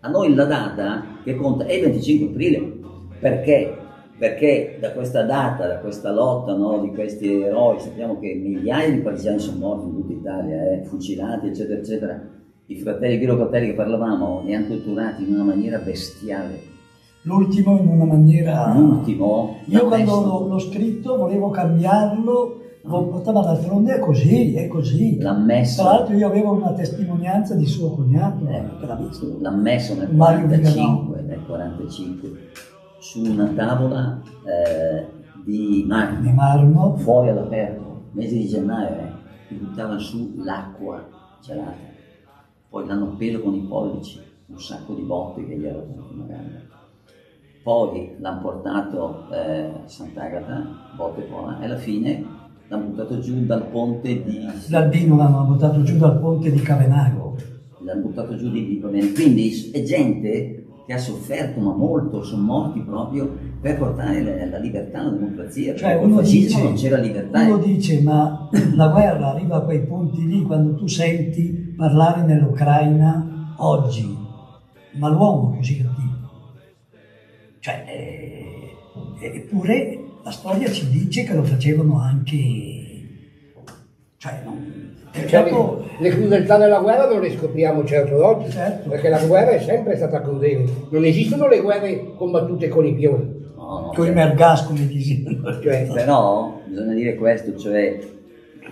A noi la data che conta è il 25 aprile, perché? Perché da questa data, da questa lotta di questi eroi, sappiamo che migliaia di partigiani sono morti in tutta Italia, fucilati, eccetera, eccetera. I fratelli Ghiro-Fratelli che parlavamo li hanno torturati in una maniera bestiale. L'ultimo in una maniera... L'ultimo? Io quando l'ho scritto volevo cambiarlo, ma d'altronde è così, è così. L'ha messo. Tra l'altro io avevo una testimonianza di suo cognato. L'ha messo nel 45, su una tavola di marmo, fuori all'aperto, mese di gennaio, buttava su l'acqua gelata, poi l'hanno appeso con i pollici, un sacco di botte che gli erano magari. Poi l'hanno portato a Sant'Agata, botte buona, e alla fine l'hanno buttato giù dal ponte di... L'albino l'hanno buttato giù dal ponte di Cavenago. L'hanno buttato giù di Cavenago, quindi è gente che ha sofferto, ma molto, sono morti proprio per portare la libertà, la democrazia. Cioè uno dice, non c'era libertà. Uno dice, ma la guerra arriva a quei punti lì quando tu senti parlare nell'Ucraina oggi. Ma l'uomo così cattivo. Cioè, eppure la storia ci dice che lo facevano anche... Cioè, le crudeltà della guerra non le scopriamo certo oggi, perché la guerra è sempre stata crudele. Non esistono le guerre combattute con i pioni, con i mergascoli, però bisogna dire questo, cioè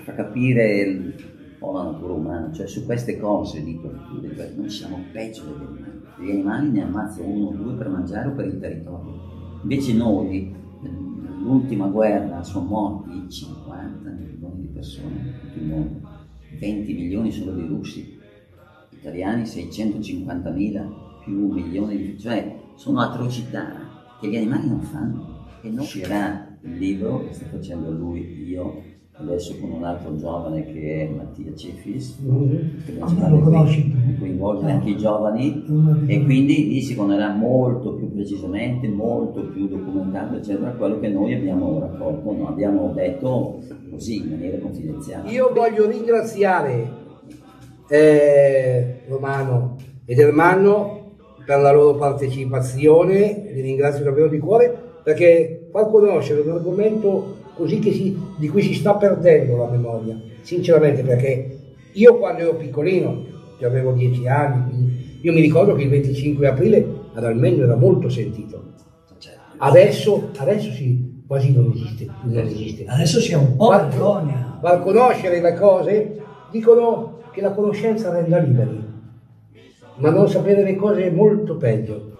fa capire un po' la natura umana, cioè su queste cose di tortura. Noi siamo peggio degli animali. Gli animali ne ammazzano uno o due per mangiare o per il territorio, invece noi nell'ultima guerra sono morti 50 milioni di persone in tutto il mondo. 20 milioni solo di russi, italiani 650.000, più milioni di... Cioè, sono atrocità che gli animali non fanno. E non uscirà il libro che sta facendo lui, io, adesso con un altro giovane che è Mattia Cefis, che lo conosci, coinvolge anche i giovani, e quindi lì si conoscerà molto più precisamente, molto più documentato, eccetera, quello che noi abbiamo raccolto, non abbiamo detto così in maniera confidenziale. Io voglio ringraziare Romano ed Ermanno per la loro partecipazione, li ringrazio davvero di cuore, perché far conoscere un argomento così che di cui si sta perdendo la memoria, sinceramente, perché io quando ero piccolino, cioè avevo 10 anni, io mi ricordo che il 25 aprile ad Almenno era molto sentito. Adesso sì, quasi non esiste. Adesso si è un po' vergogna. Ma conoscere le cose, dicono che la conoscenza renda liberi, ma non sapere le cose è molto peggio.